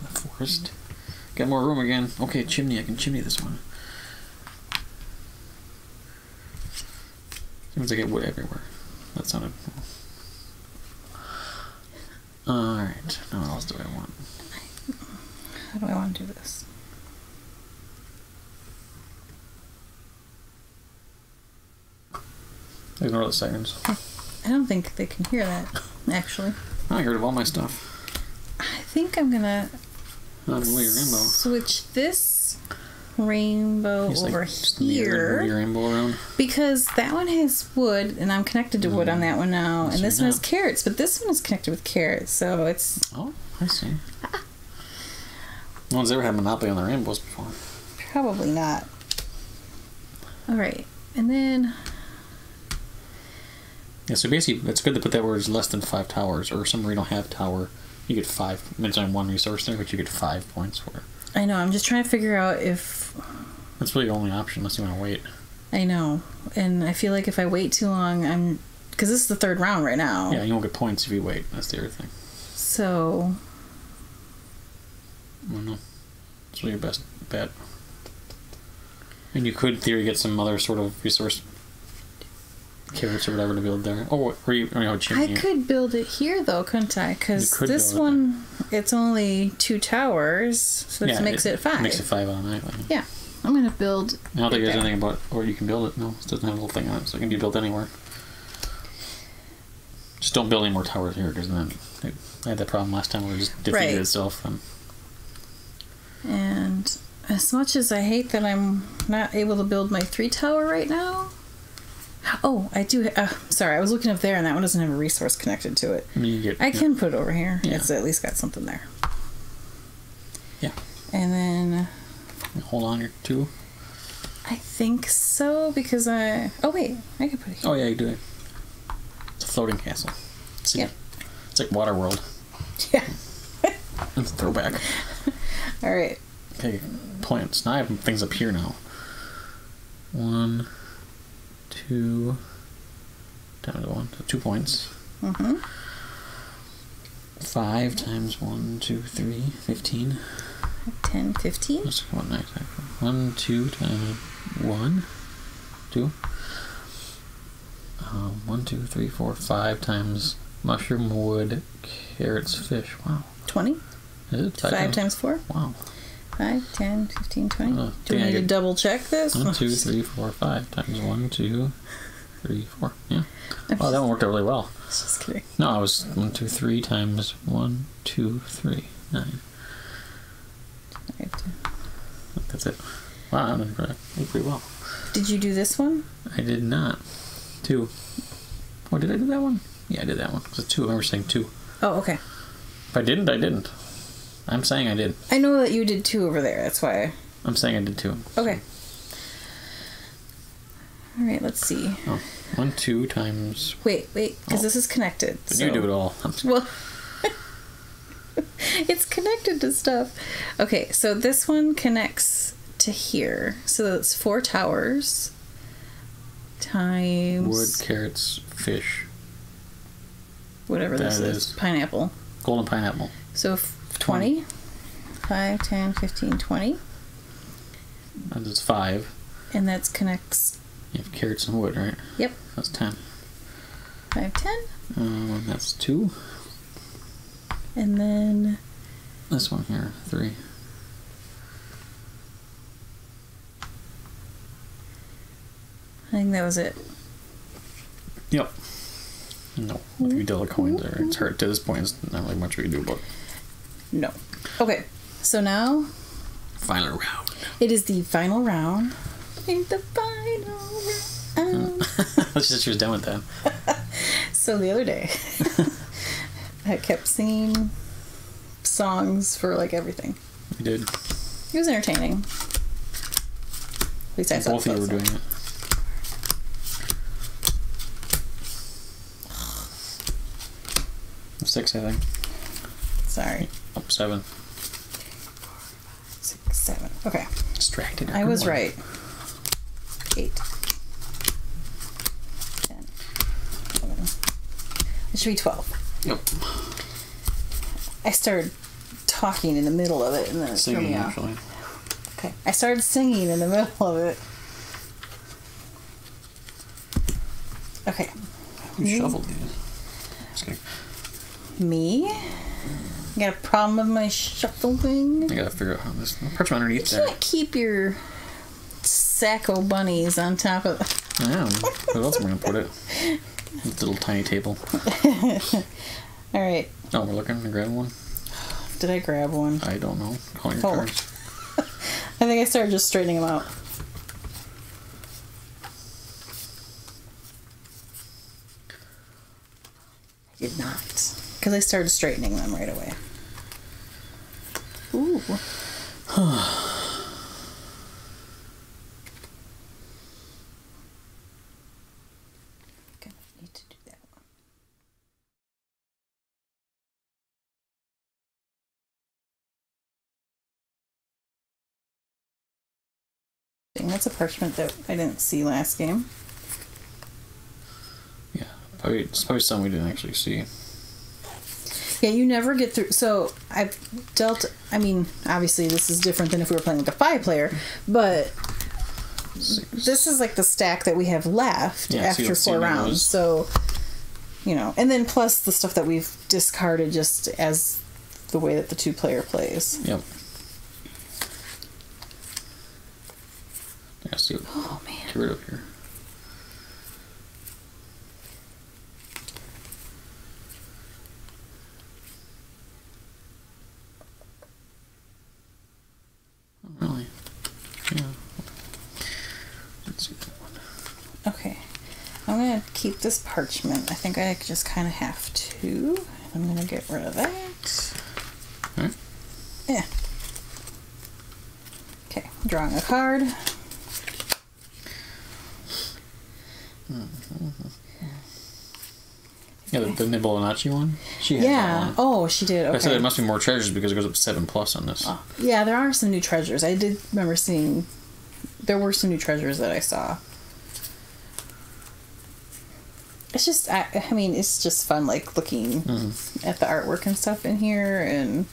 the forest. Got more room again. Okay, chimney. I can chimney this one. Seems like I get wood everywhere. That sounded cool. Alright, now what else do I want? How do I want to do this? Ignore the seconds. I don't think they can hear that, actually. I heard of all my stuff. I think I'm gonna switch this rainbow over here. Because that one has wood, and I'm connected to wood on that one now, and this one has carrots, but this one is connected with carrots, so it's... Oh, I see. No one's ever had Monopoly on the rainbows before. Probably not. Alright, and then... Yeah, so basically, it's good to put that where it's less than 5 towers, or somewhere you don't have tower. You get 5, it's on 1 resource there, but you get 5 points for it. I know, I'm just trying to figure out if... That's really your only option, unless you want to wait. I know, and I feel like if I wait too long, I'm... Because this is the 3rd round right now. Yeah, you won't get points if you wait. That's the other thing. So... I don't know. That's really your best bet. And you could, in theory, get some other sort of resource... carrots or whatever to build there. Oh, were you... Or, you know, I could build it here, though, couldn't I? Because this one... It's only 2 towers, so this makes it 5. Makes it 5 automatically. Yeah, I'm gonna build. I don't think there's anything about where you can build it. No, it doesn't have a little thing on it, so it can be built anywhere. Just don't build any more towers here, because then I had that problem last time where it just defeated itself. And as much as I hate that I'm not able to build my 3 tower right now. Oh, I do. Sorry, I was looking up there, and that one doesn't have a resource connected to it. I can put it over here. Yeah. It's at least got something there. Yeah. And then. Hold on to. I think so because I. Oh wait, I can put it here. Oh yeah, you do it. It's a floating castle. See, yep. It's like Waterworld. Yeah. It's a throwback. All right. Okay, plants. Now I have things up here now. 1, 2, down to 1, so 2 points. Mm-hmm. 5 times 1, 2, 3, 15. 10, 15? That's 1, 9, 10, 1, 2 times 1, 2. 1, 2, 3, 4, 5 times mushroom, wood, carrots, fish. Wow. 20? Is it? 5 times 4? Wow. 5, 10, 15, 20. Do we need to double check this? 1, 2, 3, 4, 5 times 1, 2, 3, 4. Yeah. Wow, that one worked out really well. Just kidding. No, I was 1, 2, 3 times 1, 2, 3, 9. That's it. Wow, I did pretty well. Did you do this one? I did not. 2. Oh, did I do that one? Yeah, I did that one. It was 2. I remember saying 2. Oh, okay. If I didn't, I didn't. I'm saying I did. I know that you did 2 over there. That's why. I'm saying I did 2. Okay. All right. Let's see. Oh. 1, 2 times. Wait, because this is connected. But so. You do it all. Well, it's connected to stuff. Okay, so this one connects to here. So that's 4 towers times wood, carrots, fish. Whatever that this is. Pineapple. Golden pineapple. So 20. 5, 10, 15, 20. That's 5. And that connects. You have carrots and wood, right? Yep. That's 10. 5, 10. That's 2. And then this one here, 3. I think that was it. Yep. No. If you deal the coins there, it's hard to this point. It's not like much we can do about it. No. Okay. So now. Final round. It is the final round. Ain't the final round. Let's just was done with that. So the other day, I kept singing songs for like everything. You did. It was entertaining. At least I thought both of you were doing it. I'm 6, I think. Sorry. Up 7. 6, 7. Okay. Distracted. I was right. 8, 10, 11. It should be 12. Yep. I started talking in the middle of it, and then it threw me off. Actually. Okay. I started singing in the middle of it. Okay. You shoveled these. Just kidding. Me? I got a problem with my shuffling. I gotta figure out how this. I'll put you underneath there. You can't keep your sack-o bunnies on top of. I am. Where else am I gonna put it? This little tiny table. Alright. Oh, we're looking to grab one? Did I grab one? I don't know. Call your cards. I think I started just straightening them out. I did not. Because I started straightening them right away. Ooh. That's a parchment that I didn't see last game. Yeah, probably some we didn't actually see. Yeah, you never get through. So I've dealt. I mean, obviously this is different than if we were playing like a 5-player, but 6. This is like the stack that we have left after 4 rounds. So you know, and then plus the stuff that we've discarded just as the way that the 2-player plays. Yep. Oh man! Get rid of here. Oh, really? Yeah. Let's see that one. Okay, I'm gonna keep this parchment. I think I just kind of have to. I'm gonna get rid of that. All right. Yeah. Okay, drawing a card. Yeah, the Nibelinachi one? She had that one. Oh, she did. Okay. I said there must be more treasures because it goes up 7+ on this. Oh. Yeah, there are some new treasures. I did remember seeing. There were some new treasures that I saw. It's just, I mean, it's just fun, like looking at the artwork and stuff in here. And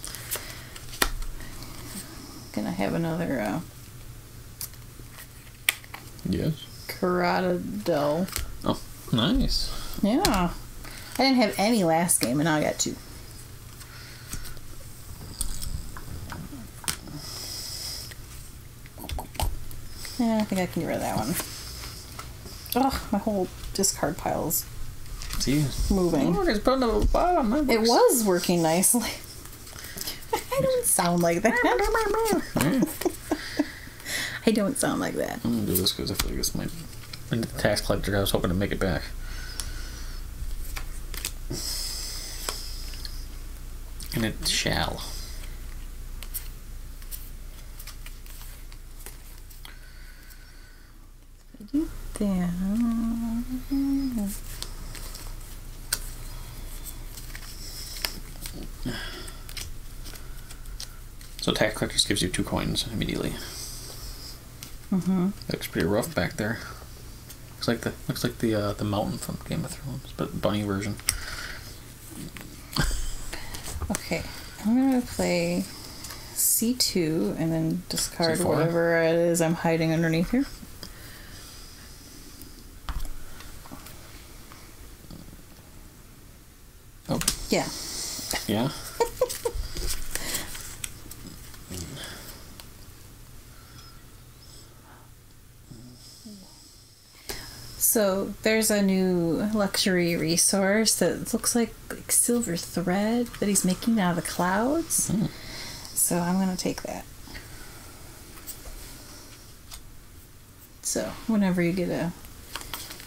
gonna have another. Yes. Carrotadel. Oh, nice. Yeah. I didn't have any last game, and now I got 2. Yeah, I think I can get rid of that one. Oh, my whole discard pile's moving. Oh, it's putting the bottom of it. It was working nicely. I don't sound like that. I don't sound like that. I'm gonna do this because I feel like this might. And the tax collector, I was hoping to make it back. And it shall. down. So Tax Collectors gives you 2 coins immediately. Mm-hmm. Looks pretty rough back there. Looks like the mountain from Game of Thrones, but bunny version. Okay, I'm gonna play C2 and then discard C4. Whatever it is I'm hiding underneath here. Oh. Yeah. Yeah. So there's a new luxury resource that looks like silver thread that he's making out of the clouds. Mm. So I'm going to take that. So whenever you get a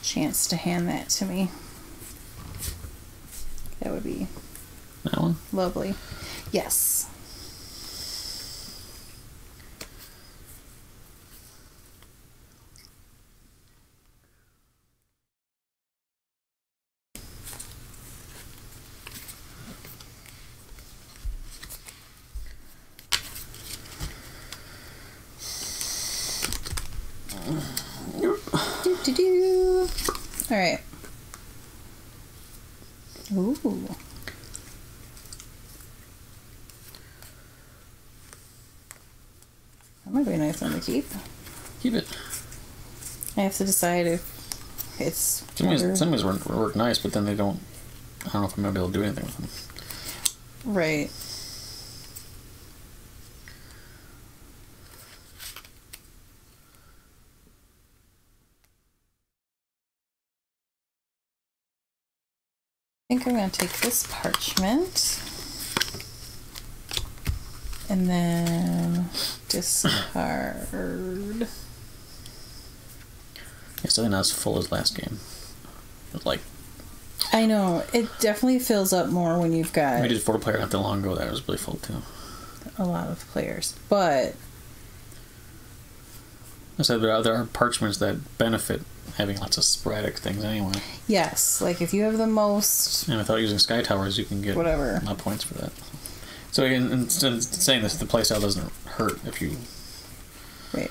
chance to hand that to me, that would be that one? Lovely. Yes. Alright. Ooh. That might be a nice one to keep. Keep it. I have to decide if it's... Some ways work nice, but then they don't... I don't know if I'm going to be able to do anything with them. Right. I think I'm going to take this parchment and then discard. It's definitely not as full as last game. It's like, I know, it definitely fills up more when you've got... We did 4-player not that long ago, that was really full too. A lot of players, but... I said there are parchments that benefit having lots of sporadic things anyway. Yes, like if you have the most... And without using Sky Towers, you can get whatever points for that. So in saying this, the playstyle doesn't hurt if you... Right.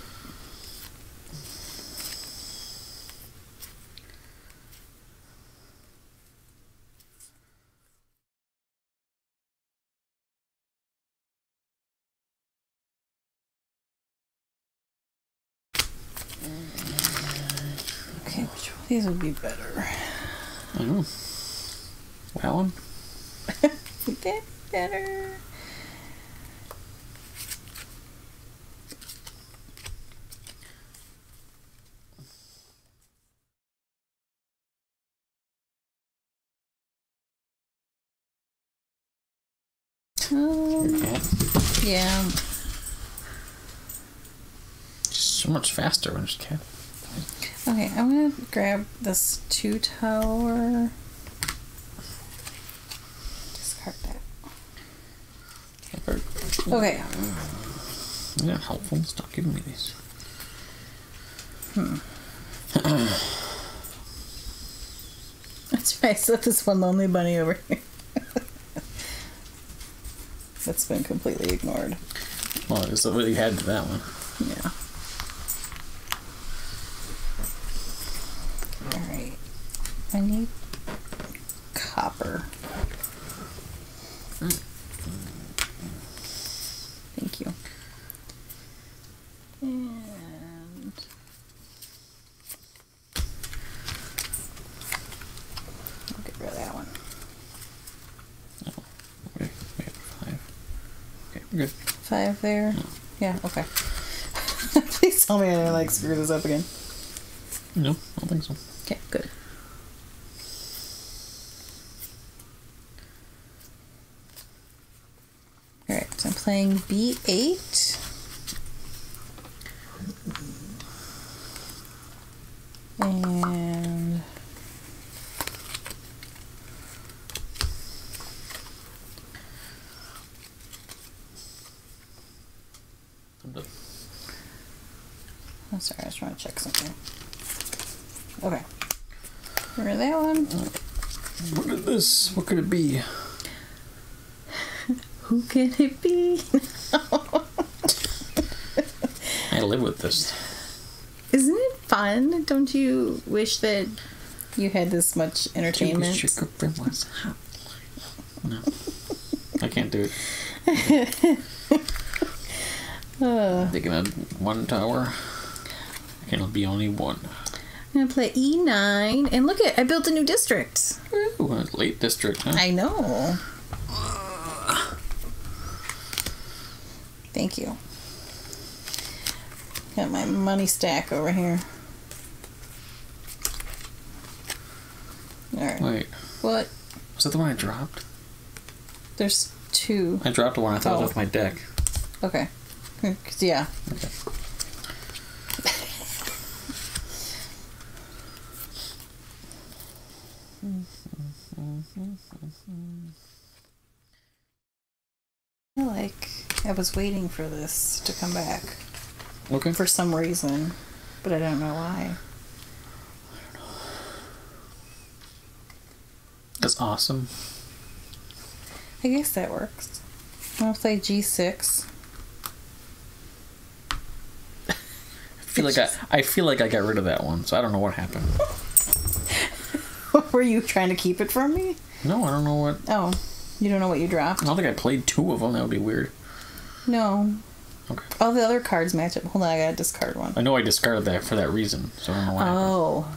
These would be better. I don't know. That one? That better. Yeah. Just so much faster when it's cat. Okay, I'm going to grab this 2-tower. Discard that. Okay. They're not helpful. Stop giving me these. Hmm. That's right. So this one lonely bunny over here. That's been completely ignored. Well, it's what you had to that one. Yeah. I need copper. Thank you. And I'll get rid of that one. Oh, okay. We have 5. Okay, we're good. 5 there? No. Yeah, okay. Please tell me I didn't like screw this up again. No, I don't think so. Okay, good. Playing B8. And I'm sorry, I just want to check something. Okay. Remember that one? What is this? What could it be? Who can it be? I live with this. Isn't it fun? Don't you wish that you had this much entertainment? No. I can't do it. I'm thinking of one tower. It'll be only one. I'm going to play E9. And look at I built a new district. Ooh, a late district, huh? I know. Thank you. Got my money stack over here. Alright. Wait. What? Was that the one I dropped? There's two. I dropped one. I thought it was off my deck. Okay. Yeah. Okay. I was waiting for this to come back. Okay. For some reason, but I don't know why. I don't know. That's awesome. I guess that works. I'm gonna play G6. I feel like I got rid of that one, so I don't know what happened. Were you trying to keep it from me? No, I don't know what. Oh, you don't know what you dropped? I don't think I played two of them. That would be weird. No. Okay. All the other cards match up. Hold on, I gotta discard one. I know I discarded that for that reason, so I don't know why. Oh.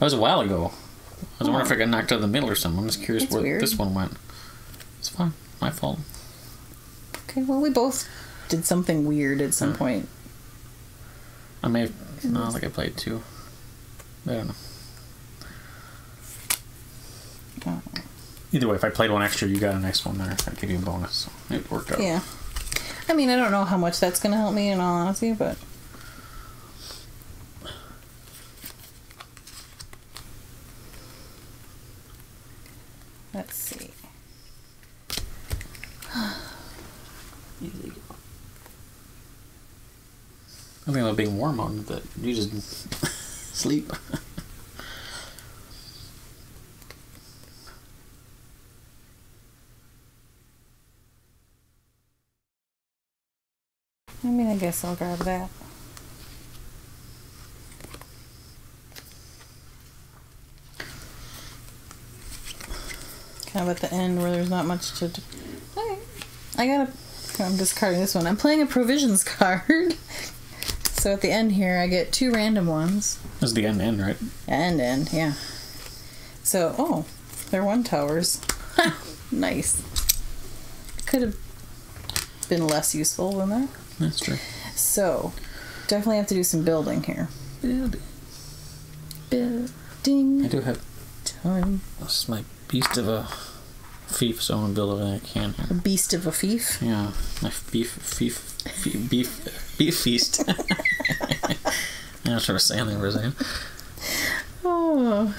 That was a while ago. I was wondering if I got knocked out of the middle or something. I'm just curious where this one went. It's fine. My fault. Okay, well, we both did something weird at some point. I may have. No, I think I played two. I don't know. Oh. Either way, if I played one extra, you got a nice one there. I'd give you a bonus. It worked out. Yeah. I mean, I don't know how much that's going to help me in all honesty, but... Let's see. I mean, it'll be warm on that. You just sleep. I mean, I guess I'll grab that. Kind of at the end where there's not much to do. Alright. I'm discarding this one. I'm playing a provisions card. So at the end here, I get two random ones. This is the end, right? End, yeah. So, oh, they're one towers. Ha! Nice. Could have been less useful than that. That's true. So, definitely have to do some building here. Building. I do have time. This is my beast of a fief, so I'm going to build everything I can here. A beast of a fief? Yeah. My beef feast. I'm not sure what Stanley was saying. Oh.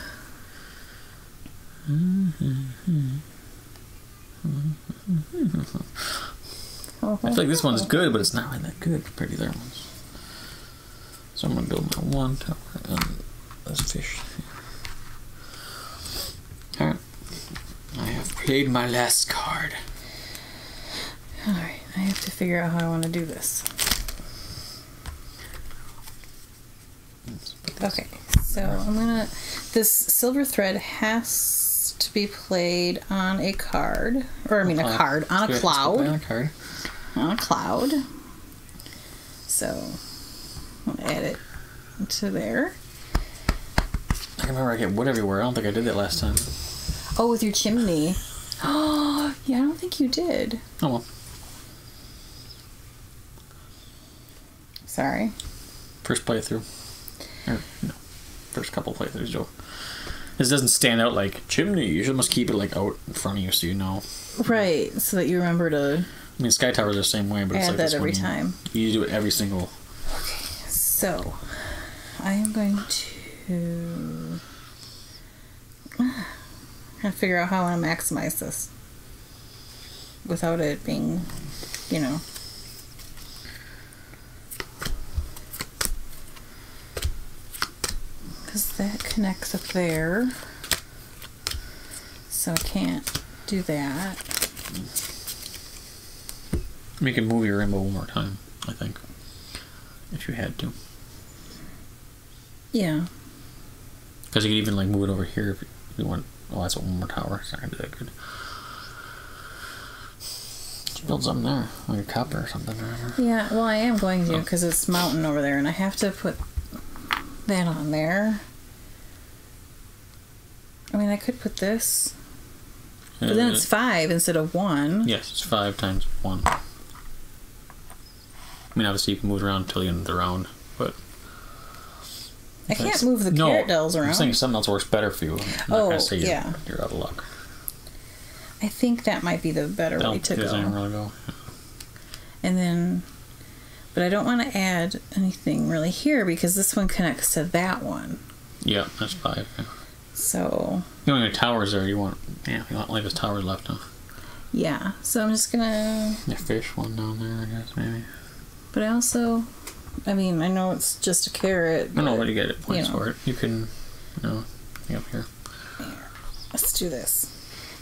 I feel like this one's good, but it's not really that good compared to the other ones. So I'm going to build my one tower and this fish. Alright. I have played my last card. Alright, I have to figure out how I want to do this. Okay, so I'm going to... This silver thread has to be played on a card. Or, I mean, a card. On a cloud. On a card. On a cloud. So I'll add it to there. I can remember I get wood everywhere. I don't think I did that last time. Oh, with your chimney. Oh, yeah, I don't think you did. Oh, well. Sorry. First playthrough. Or, no. First couple playthroughs, Joe. This doesn't stand out like chimney. You must keep it like out in front of you so you know. Right, so that you remember to... I mean, Sky Tower's the same way, but it's like that every time. You do it every single... Okay, so... I am going to... I figure out how I want to maximize this. Without it being, you know... because that connects up there. So I can't do that. You can move your rainbow one more time, I think, if you had to. Yeah. Because you could even like move it over here if you want. Oh, that's one more tower. It's not gonna do that good. Just build something there, like a copper or something. Yeah, well, I am going to because it's mountain over there, and I have to put that on there. I mean, I could put this, but then it's 5 instead of 1. Yes, it's 5 times 1. I mean, obviously you can move it around until the end of the round, but. I can't move the Carrotadels around. I'm saying something else works better for you. Oh, yeah. You're out of luck. I think that might be the better way to go. Really go. And then, but I don't want to add anything really here because this one connects to that one. Yeah, that's 5. Yeah. So. You want your towers there. You want, yeah, you want like as towers left now. Yeah, so I'm just gonna. Yeah, fish one down there, I guess, maybe. But I also. I mean, I know it's just a carrot. I don't know where to get it points for it. You can, you know, up here. Let's do this.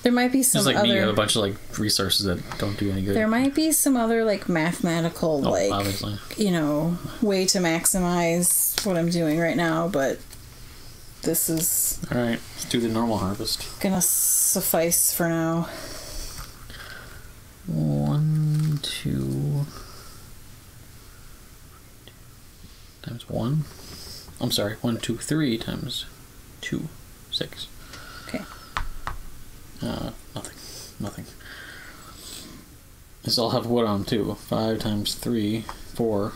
There might be some other. It's like me, you have a bunch of like resources that don't do any good. There might be some other like mathematical, like obviously, you know, way to maximize what I'm doing right now, but this is all right. Let's do the normal harvest. Gonna suffice for now. 1, 2. Times 1. I'm sorry, 1, 2, 3 times 2, 6. Okay. Nothing. Nothing. This all have wood on too. 5 times 3, 4,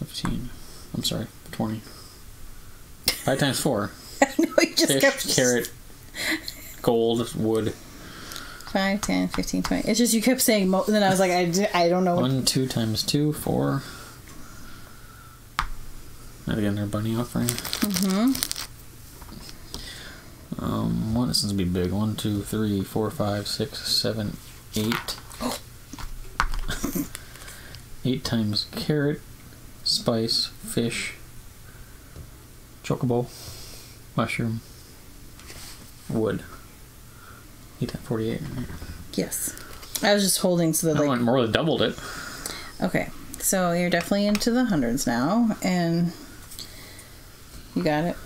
15. I'm sorry, 20. 5 times 4. No, you just kept carrot, gold, wood. 5, 10, 15, 20. It's just you kept saying. Then I was like, I don't know. 1, 2 times 2, 4. Not again, their bunny offering. Mm-hmm. One, this is gonna be big. 1, 2, 3, 4, 5, 6, 7, 8. 8 times carrot, spice, fish, chocobo, mushroom, wood. 8 times 48. Yes. I was just holding so that like. I more than doubled it. Okay, so you're definitely into the hundreds now, and. You got it.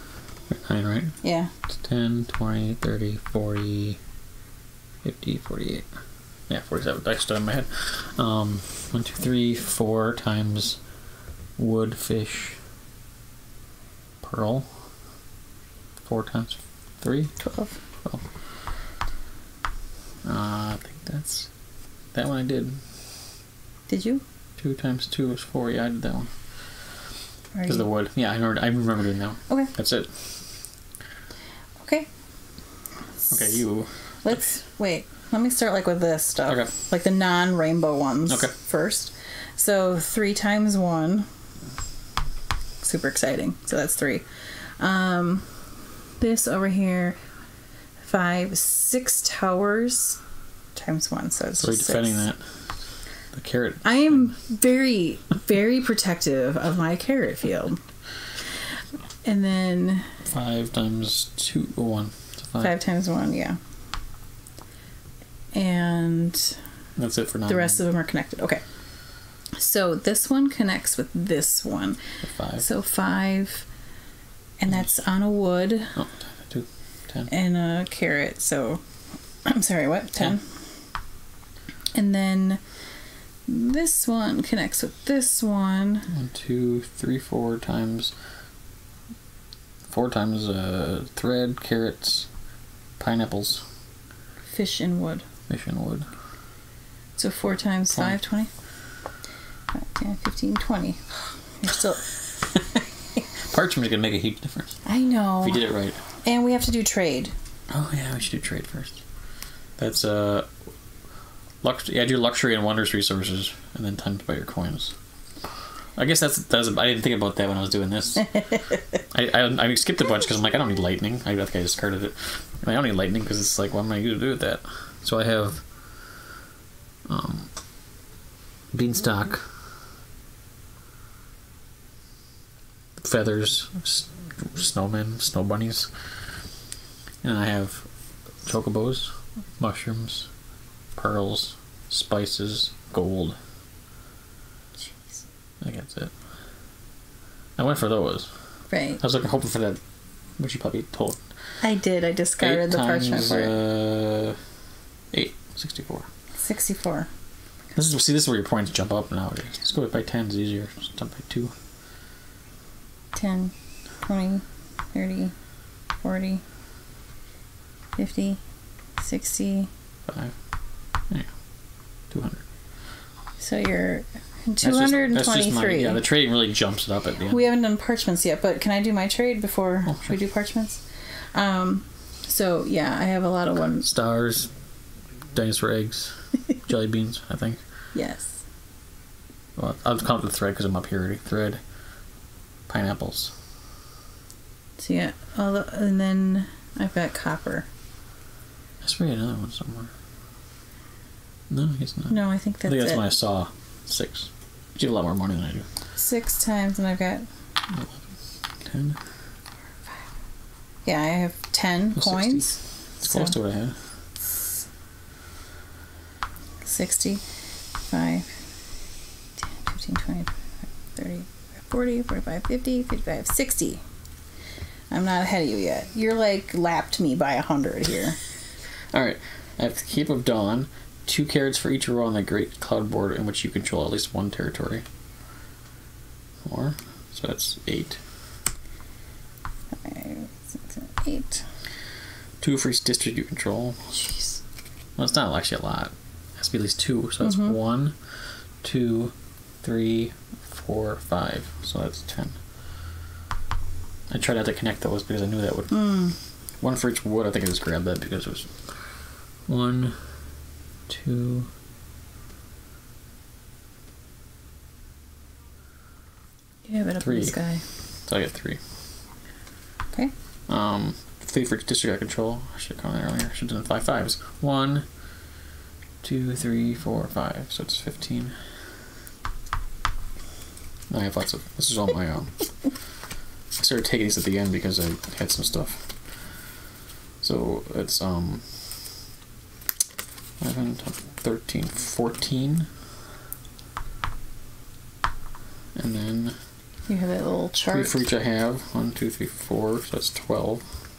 9, right? Yeah. It's 10, 20, 30, 40, 50, 48. Yeah, 47. That's still in my head. 1, 2, 3, 4 times wood, fish, pearl. 4 times 3? 12. 12. I think that's... That one I did. Did you? 2 times 2 is 4. Yeah, I did that one. Because the wood. Yeah, I remember doing that. Okay. That's it. Okay. Okay, you. Let's wait. Let me start like with this stuff. Okay. Like the non-rainbow ones. Okay. First. So 3 times 1. Super exciting. So that's 3. This over here, 5, 6 towers, times 1. So it's. So just defending 6. That. The carrot. I am very, very protective of my carrot field. And then 5 times 2, 1. So 5 times 1, yeah. And that's it for now. The rest of them are connected. Okay. So this one connects with this one. So 5. So 5, and that's on a wood. Oh, 2, 10. And a carrot. So I'm sorry. What? 10. And then. This one connects with this one. 1, 2, 3, 4 times 4 times thread, carrots, pineapples, fish and wood. Fish and wood. So 4 times 5, 20. 5, 10, 15, 20. You're still. Parchment is gonna make a huge difference. I know. If you did it right. And we have to do trade. Oh yeah, we should do trade first. That's yeah, do luxury and wonders resources, and then times by your coins. I guess that's. I didn't think about that when I was doing this. I skipped a bunch because I'm like, I don't need lightning. I think I discarded it. I don't need lightning because it's like, what am I going to do with that? So I have beanstalk, feathers, snowmen, snow bunnies. And I have chocobos, mushrooms, pearls, spices, gold. Jeez. I think that's it. I went for those. Right. I was like hoping for that, which you probably told. I did. I discarded the parchment for it. 8. 64. 64. This is where your points jump up nowadays. Let's go by 10 is easier. Just jump by 2. 10, 20, 30, 40, 50, 60. 5. Yeah. 200. So you're 223. That's just my, yeah, the trade really jumps it up at the end. We haven't done parchments yet, but can I do my trade before we do parchments? So, yeah, I have a lot of stars, dinosaur eggs, jelly beans, I think. Yes. Well, I'll count the thread because I'm up here already. Thread. Pineapples. So, yeah. And then I've got copper. That's probably another one somewhere. No, I guess not. No, I think that's it. I think that's when I saw 6. You have a lot more money than I do. 6 times, and I've got 11, 10. 4, 5. Yeah, I have 10 coins. 60. It's close to what I had. 60, 5, 10, 15, 20, 30, 40, 45, 50, 55, 60. I'm not ahead of you yet. You're like lapped me by 100 here. All right. I have the Keep of Dawn. 2 carrots for each row on the Great Cloud Board in which you control at least one territory. 4. So that's 8. 5, 6, 7, 8. 2 for each district you control. Jeez. Well, it's not actually a lot. It has to be at least 2. So that's 1, 2, 3, 4, 5. So that's 10. I tried not to connect those because I knew that would... 1 for each wood. I think I just grabbed that because it was... 1, 2. You have it up in the sky. So I get 3. Okay. 3 for district I control. I should have gone there earlier. I should have done 5 5s. 1, 2, 3, 4, 5. So it's 15. I have lots of. This is all my own. I started taking these at the end because I had some stuff. So it's 11, 13, 14. And then... You have that little chart. 3 for each I have. 1, 2, 3, 4. So that's 12.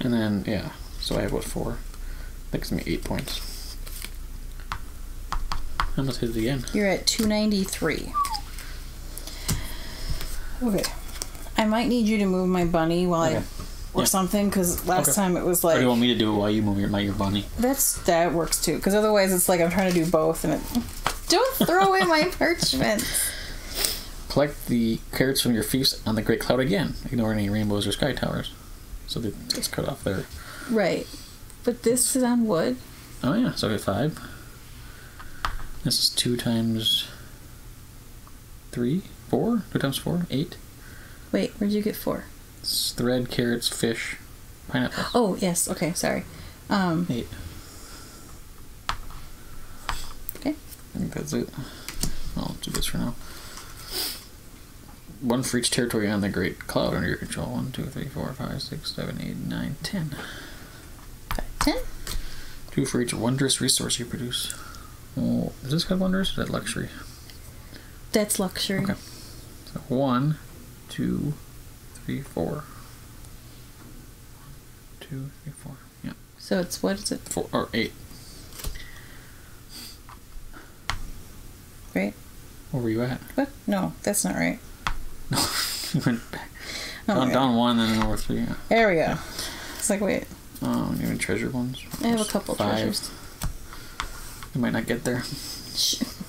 And then, yeah. So I have, what, 4? That gives me 8 points. I almost hit it again. You're at 293. Okay. I might need you to move my bunny while I... Or something, because last time it was like... Or do you want me to do it while you move your bunny? That works too, because otherwise it's like I'm trying to do both, and don't throw away my parchment. Collect the carrots from your feast on the Great Cloud again. Ignore any rainbows or sky towers. So it's cut off there. Right. But this is on wood. Oh yeah, so I get 5. This is 2 times 3, 4? 2 times 4, 8. Wait, where'd you get 4? Thread, carrots, fish, pineapples. Oh, yes. Okay, sorry. 8. Okay. I think that's it. I'll do this for now. 1 for each territory on the Great Cloud under your control. 1, 2, 3, 4, 5, 6, 7, 8, 9, 10. 10? 2 for each wondrous resource you produce. Oh, is this kind of wondrous or is that luxury? That's luxury. Okay. So 1, 2, 3, 4. 1, 2, 3, 4. Yeah. So it's what is it? 4 or 8. Right. Where were you at? What? No, that's not right. No, you went back. Oh, down 1 and then over 3. Yeah. There we go. Yeah. It's like wait. You have treasure ones? I have a couple 5. Treasures. You might not get there.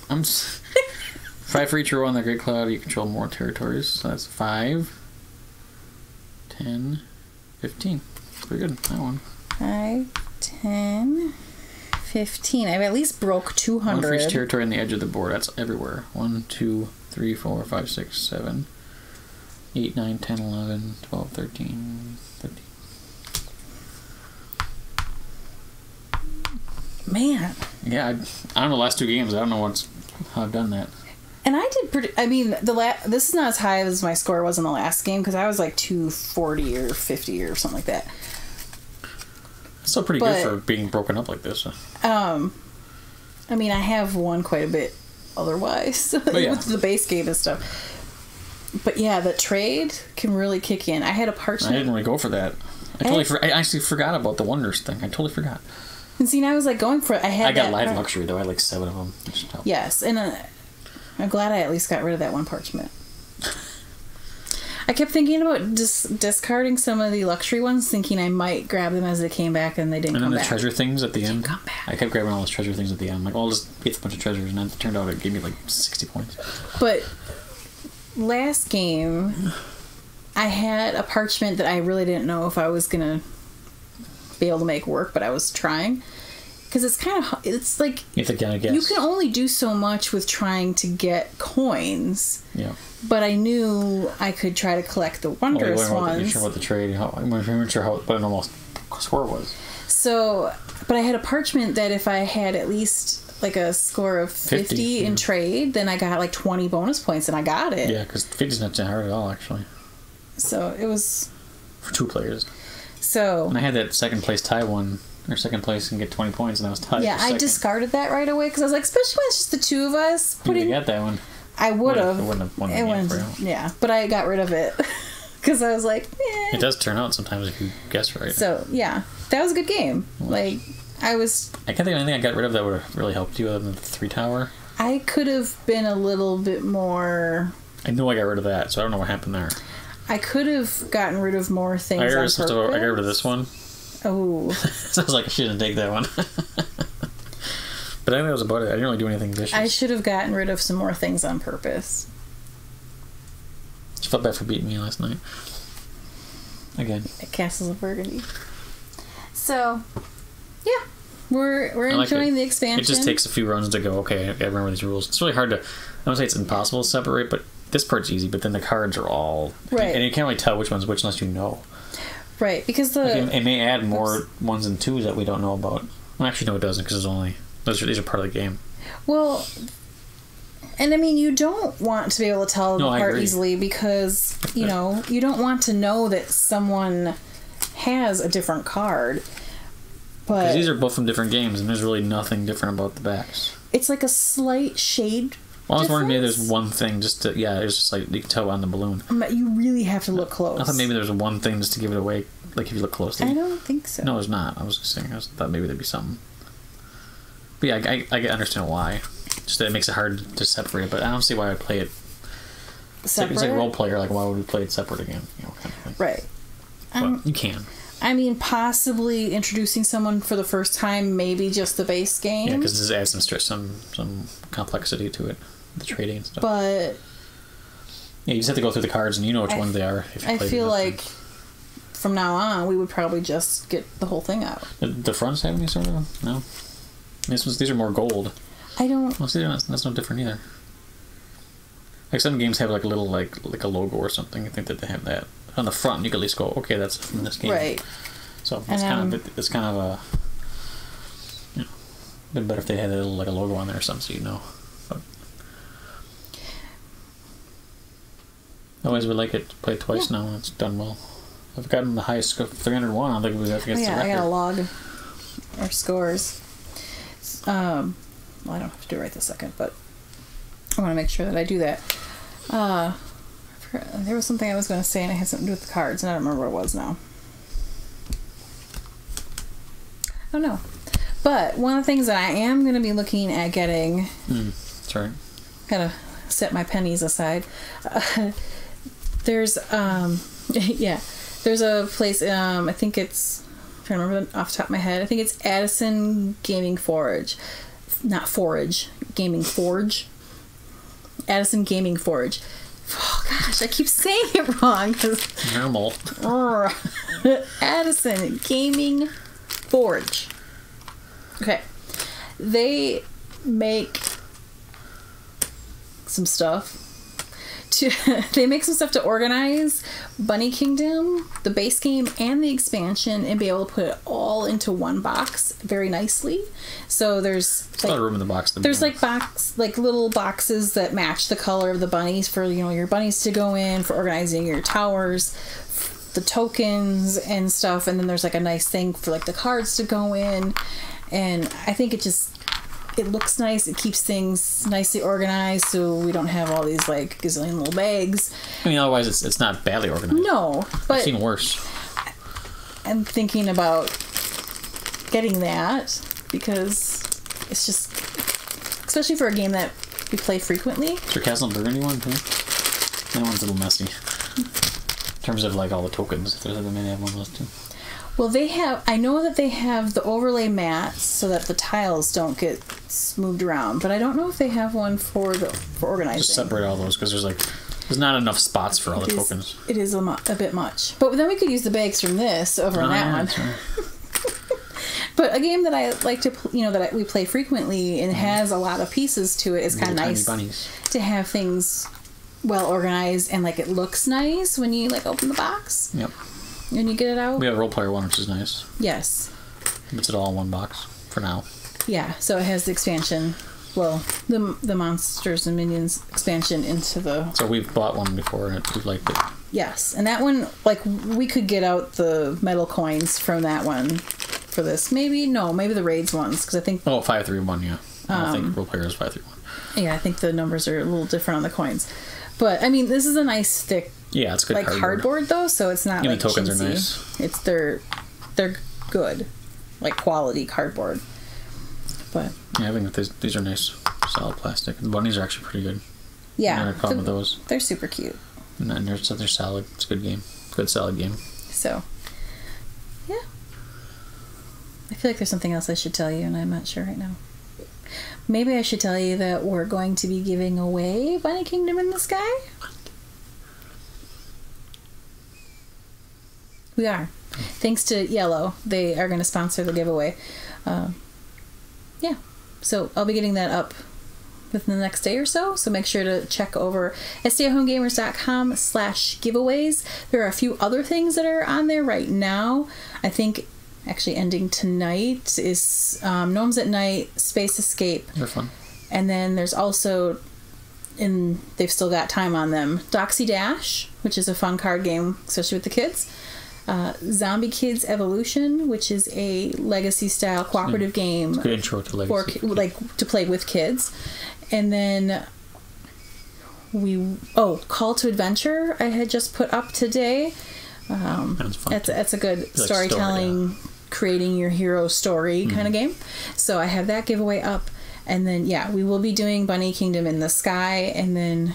I'm. 5 for each row on the Great Cloud, you control more territories. So that's 5, 10, 15. Pretty good, that one. 5, 10, 15. I've at least broke 200. 1 for each territory on the edge of the board. That's everywhere. 1, 2, 3, 4, 5, 6, 7, 8, 9, 10, 11, 12, 13, 15. Man. Yeah, I don't know the last 2 games. I don't know how I've done that. And I did pretty, I mean, this is not as high as my score was in the last game, because I was like 240 or 50 or something like that. It's still pretty good for being broken up like this. So. I mean, I have won quite a bit otherwise with the base game and stuff. But yeah, the trade can really kick in. I had a parchment. I didn't really go for that. I actually forgot about the wonders thing. I totally forgot. And see, now I was like going for it. I got live luxury though. I had like 7 of them. Yes, and I'm glad I at least got rid of that one parchment. I kept thinking about discarding some of the luxury ones, thinking I might grab them as they came back, and they didn't. And then the treasure things at the end. I kept grabbing all those treasure things at the end. Like, well, I'll just get a bunch of treasures, and it turned out it gave me like 60 points. But. Last game, I had a parchment that I really didn't know if I was gonna be able to make work, but I was trying because it's kind of you can only do so much with trying to get coins. Yeah. But I knew I could try to collect the wondrous ones. I'm sure what the trade. I'm not sure how, but an almost score was. So, but I had a parchment that if I had at least. Like a score of 50 in trade, then I got like 20 bonus points, and I got it. Yeah, because 50's not that hard at all, actually. So it was for 2 players. So and I had that second place tie one or second place and get 20 points, and I was tied. Yeah, I discarded that right away because I was like, especially when it's just the 2 of us. Putting got that one. I would have. It wouldn't have won the game for you. Yeah, but I got rid of it because I was like, eh. It does turn out sometimes if you guess right. So yeah, that was a good game. Like. I can't think of anything I got rid of that would have really helped you other than the 3 tower. I could have been a little bit more. I know I got rid of that, so I don't know what happened there. I could have gotten rid of more things. I got rid of this one. Oh. Sounds like I shouldn't take that one. But I think that was about it. I didn't really do anything vicious. I should have gotten rid of some more things on purpose. She felt bad for beating me last night. Again. At Castles of Burgundy. So. Yeah, we're enjoying the expansion. It just takes a few runs to go, okay, I remember these rules. It's really hard to, I don't say it's impossible to separate, but this part's easy, but then the cards are all... Right. And you can't really tell which one's which unless you know. Right, because the... Like it may add more ones and twos that we don't know about. Well, actually, no, it doesn't, because these are part of the game. Well, and I mean, you don't want to be able to tell the part easily because, you know, you don't want to know that someone has a different card. Because these are both from different games, and there's really nothing different about the backs. It's like a slight shade. Well, I was wondering maybe there's one thing just to, yeah, it's just like you can tell on the balloon. You really have to look close. I thought maybe there's one thing just to give it away, like if you look closely. I don't think so. No, there's not. I was just saying, I thought maybe there'd be something. But yeah, I understand why. Just that it makes it hard to separate it, but I don't see why I would play it separate. It's like Roll Player, like why would we play it separate again? You know, kind of thing. Right. But you can. I mean, possibly introducing someone for the first time, maybe just the base game. Yeah, because this adds some complexity to it, the trading and stuff. But yeah, you just have to go through the cards, and you know which ones they are. If you I feel like from now on, we would probably just get the whole thing out. The fronts have any sort of no. These are more gold. I don't. Well, see, that's no different either. Like some games have like a little like a logo or something. I think that they have that. On the front, you can at least go, okay, that's from this game. Right. So it's kind of a, you know, it'd be better if they had a little, like a logo on there or something, so you know. But otherwise, we like it played twice now, and it's done well. I've gotten the highest score, 301. I think it was against the record. I gotta log our scores. Well, I don't have to do it right this second, but I want to make sure that I do that. There was something I was going to say, and it had something to do with the cards, and I don't remember what it was now. Oh no! But one of the things that I am going to be looking at getting. That's right. Gotta set my pennies aside. There's a place. I think it's. I'm trying to remember off the top of my head. I think it's Addison Gaming Forge, not Forage. Gaming Forge. Addison Gaming Forge. Oh gosh, I keep saying it wrong. Normal. Addison Gaming Forge. Okay. They make some stuff they make some stuff to organize Bunny Kingdom, the base game, and the expansion, and be able to put it all into one box very nicely. So there's like, a lot of room in the box. There's like little boxes that match the color of the bunnies for, you know, your bunnies to go in, for organizing your towers, the tokens and stuff, and then there's like a nice thing for like the cards to go in. And I think it just, it looks nice. It keeps things nicely organized, so we don't have all these like gazillion little bags. I mean, otherwise it's not badly organized. No, but I've seen worse. I'm thinking about getting that because it's just, especially for a game that we play frequently. Is your Castle of Burgundy one too? That one's a little messy in terms of like all the tokens. If there's other many, I have one of those too. Well, they have, I know that they have the overlay mats so that the tiles don't get moved around, but I don't know if they have one for organizing. Just separate all those, because there's not enough spots for all the tokens. It is a bit much. But then we could use the bags from this over on that one. Right. But a game that I like to, you know, that we play frequently and has a lot of pieces to it, it's kind of nice to have things well organized, and like it looks nice when you like open the box. Yep. And you get it out. We have Roll Player one, which is nice. Yes. It's it all in one box for now. Yeah, so it has the expansion, well, the Monsters and Minions expansion into the... So we've bought one before and we've liked it. Yes, and that one, like, we could get out the metal coins from that one for this. Maybe, no, maybe the Raids ones, because I think... Oh, 531, yeah. I don't think Roll Player is 531. Yeah, I think the numbers are a little different on the coins. But, I mean, this is a nice thick... Yeah, it's good. Like cardboard though, so it's not like tokens are nice. It's they're good, like quality cardboard. But yeah, I think these are nice, solid plastic. The bunnies are actually pretty good. Yeah, not a problem with those. They're super cute. And they're solid. It's a good game. Good solid game. So, yeah. I feel like there's something else I should tell you, and I'm not sure right now. Maybe I should tell you that we're going to be giving away Bunny Kingdom in the Sky. We are. Thanks to Yellow. They are going to sponsor the giveaway. Yeah. So I'll be getting that up within the next day or so. So make sure to check over at stayahomegamers.com/giveaways. There are a few other things that are on there right now. I think actually ending tonight is Gnomes at Night, Space Escape. They're fun. And then there's also, and they've still got time on them, Doxy Dash, which is a fun card game, especially with the kids. Zombie Kids Evolution, which is a legacy-style cooperative game. It's a good intro to legacy. For, like, to play with kids. And then Call to Adventure I had just put up today. That's fun. That's a good storytelling, like creating your hero story kind of game. So I have that giveaway up. And then, yeah, we will be doing Bunny Kingdom in the Sky, and then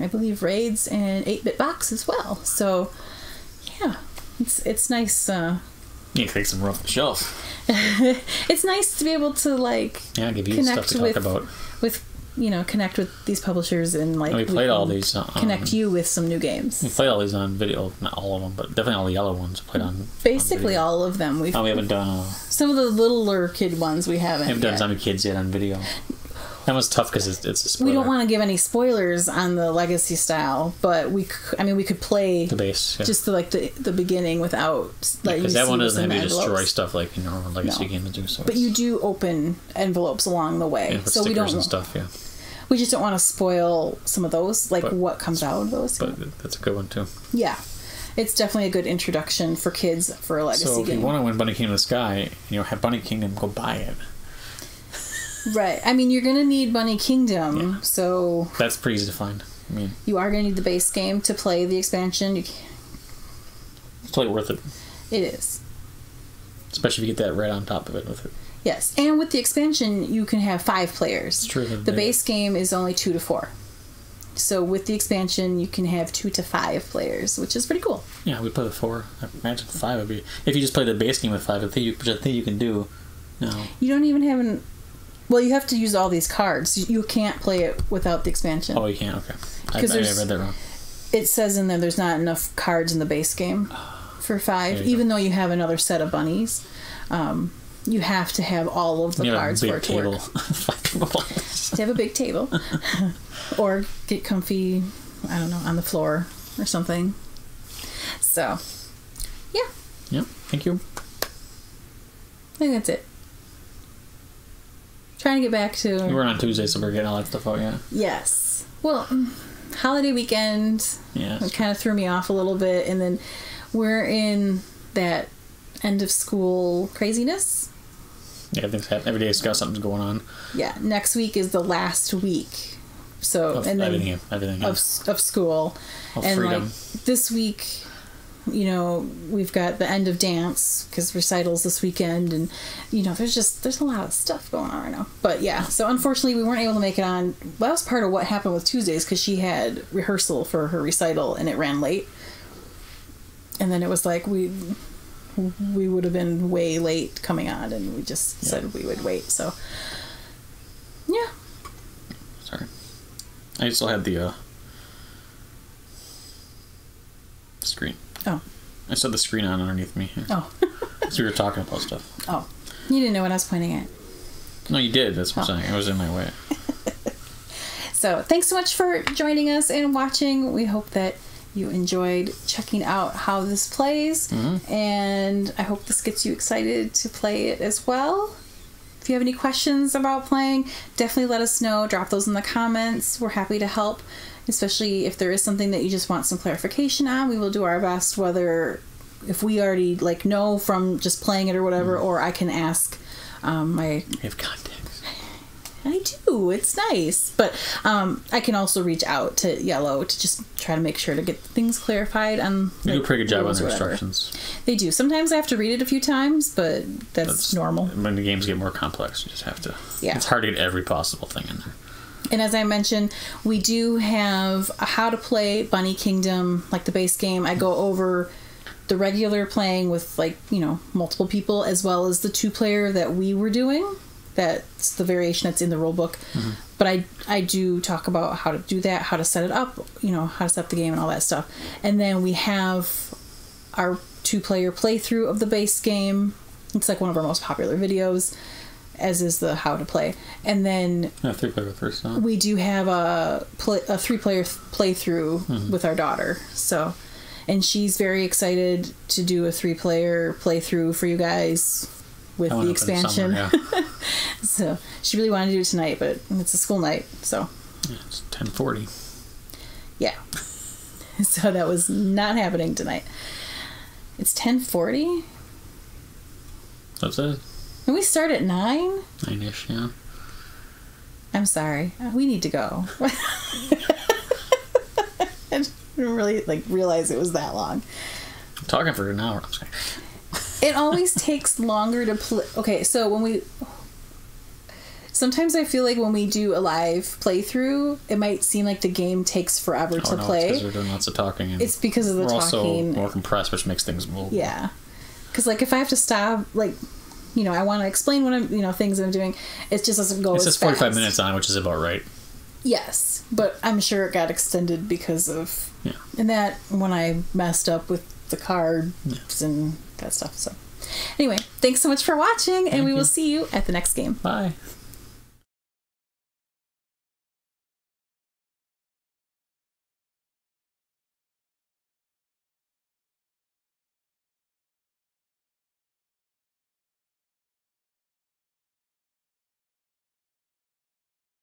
I believe Raids and 8-Bit Box as well. So, yeah. It's nice. You can take some rough the shelf. It's nice to be able to like give you stuff to talk about. Connect with these publishers and like. And we played all these. Connect you with some new games. We played all these on video, not all of them, but definitely all the Yellow ones. Played on basically all of them. We haven't done some of the littler kid ones. We haven't. We haven't done Zombie Kids yet on video. That was tough because it's a spoiler. We don't want to give any spoilers on the legacy style, but we could play the base, just the beginning without letting you see that one doesn't have you destroy stuff like normal legacy games do. So but you do open envelopes along the way, so we don't. And stuff, we just don't want to spoil some of those, like what comes out of those. But that's a good one too. Yeah, it's definitely a good introduction for kids for a legacy game. So if you want to win Bunny Kingdom in the Sky, have Bunny Kingdom, go buy it. Right. I mean, you're going to need Bunny Kingdom, so... That's pretty easy to find. I mean... You are going to need the base game to play the expansion. It's totally worth it. It is. Especially if you get that right on top of it with it. Yes. And with the expansion, you can have 5 players. It's true. The base game is only 2 to 4. So with the expansion, you can have 2 to 5 players, which is pretty cool. Yeah, we play with 4. I imagine 5 would be... If you just play the base game with 5, which I think you can do... No. You don't even have an... Well, you have to use all these cards. You can't play it without the expansion. Oh, you can't? Okay. I read that wrong. It says in there there's not enough cards in the base game for 5, even though you have another set of bunnies. You have to have all of the cards for it to work. You have a big table. Or get comfy I don't know, on the floor or something. So, yeah. Yep. Thank you. I think that's it. Trying to get back to... We're on Tuesday, so we're getting all that stuff out, yeah. Yes. Well, holiday weekend, yes, it kind of threw me off a little bit, and then we're in that end of school craziness. Yeah, everything's happening. Every day's got something going on. Yeah, next week is the last week. So, of school. Of and freedom. Like, this week, you know, we've got the end of dance because recitals this weekend, and you know, there's a lot of stuff going on right now. But yeah, so unfortunately we weren't able to make it on. Well, that was part of what happened with Tuesdays, because she had rehearsal for her recital and it ran late, and then it was like we would have been way late coming on, and we just said we would wait. So yeah, sorry, I still had the screen. Oh. I saw the screen on underneath me here. Oh. So we were talking about stuff. Oh. You didn't know what I was pointing at. No, you did. That's what I'm saying. I was in my way. So, thanks so much for joining us and watching. We hope that you enjoyed checking out how this plays. Mm-hmm. And I hope this gets you excited to play it as well. If you have any questions about playing, definitely let us know. Drop those in the comments. We're happy to help. Especially if there is something that you just want some clarification on, we will do our best, whether if we already like know from just playing it or whatever, or I can ask my... I have contacts. I do. It's nice. But I can also reach out to Yellow to just try to make sure to get things clarified. On, they like, do a pretty good job on their instructions. They do. Sometimes I have to read it a few times, but that's normal. When the games get more complex, you just have to... Yeah. It's hard to get every possible thing in there. And as I mentioned, we do have a how to play Bunny Kingdom, like the base game. I go over the regular playing with, like, you know, multiple people, as well as the 2-player that we were doing. That's the variation that's in the rule book. Mm-hmm. But I do talk about how to do that, how to set it up, you know, how to set up the game and all that stuff. And then we have our 2-player playthrough of the base game. It's like one of our most popular videos, as is the how to play. And then 3-player first time. We do have a 3-player playthrough with our daughter. So, and she's very excited to do a 3-player playthrough for you guys with the expansion. Summer, yeah. So she really wanted to do it tonight, but it's a school night, so yeah, it's 10:40. Yeah. So that was not happening tonight. It's 10:40. That's it. Can we start at 9? 9-ish, yeah. I'm sorry. We need to go. I didn't really realize it was that long. I'm talking for an hour. I'm sorry. It always takes longer to play. Okay, so when we... Sometimes I feel like when we do a live playthrough, it might seem like the game takes forever to play. It's because we're doing lots of talking. And it's because of the talking. We're also more compressed, which makes things move. Yeah. Because, like, if I have to stop, like... You know, I want to explain what I'm, you know, things I'm doing. It just doesn't go as fast. It's just 45 minutes on, which is about right. Yes, but I'm sure it got extended because of... Yeah. And that, when I messed up with the cards and that stuff. So, anyway, thanks so much for watching, and we will see you at the next game. Bye.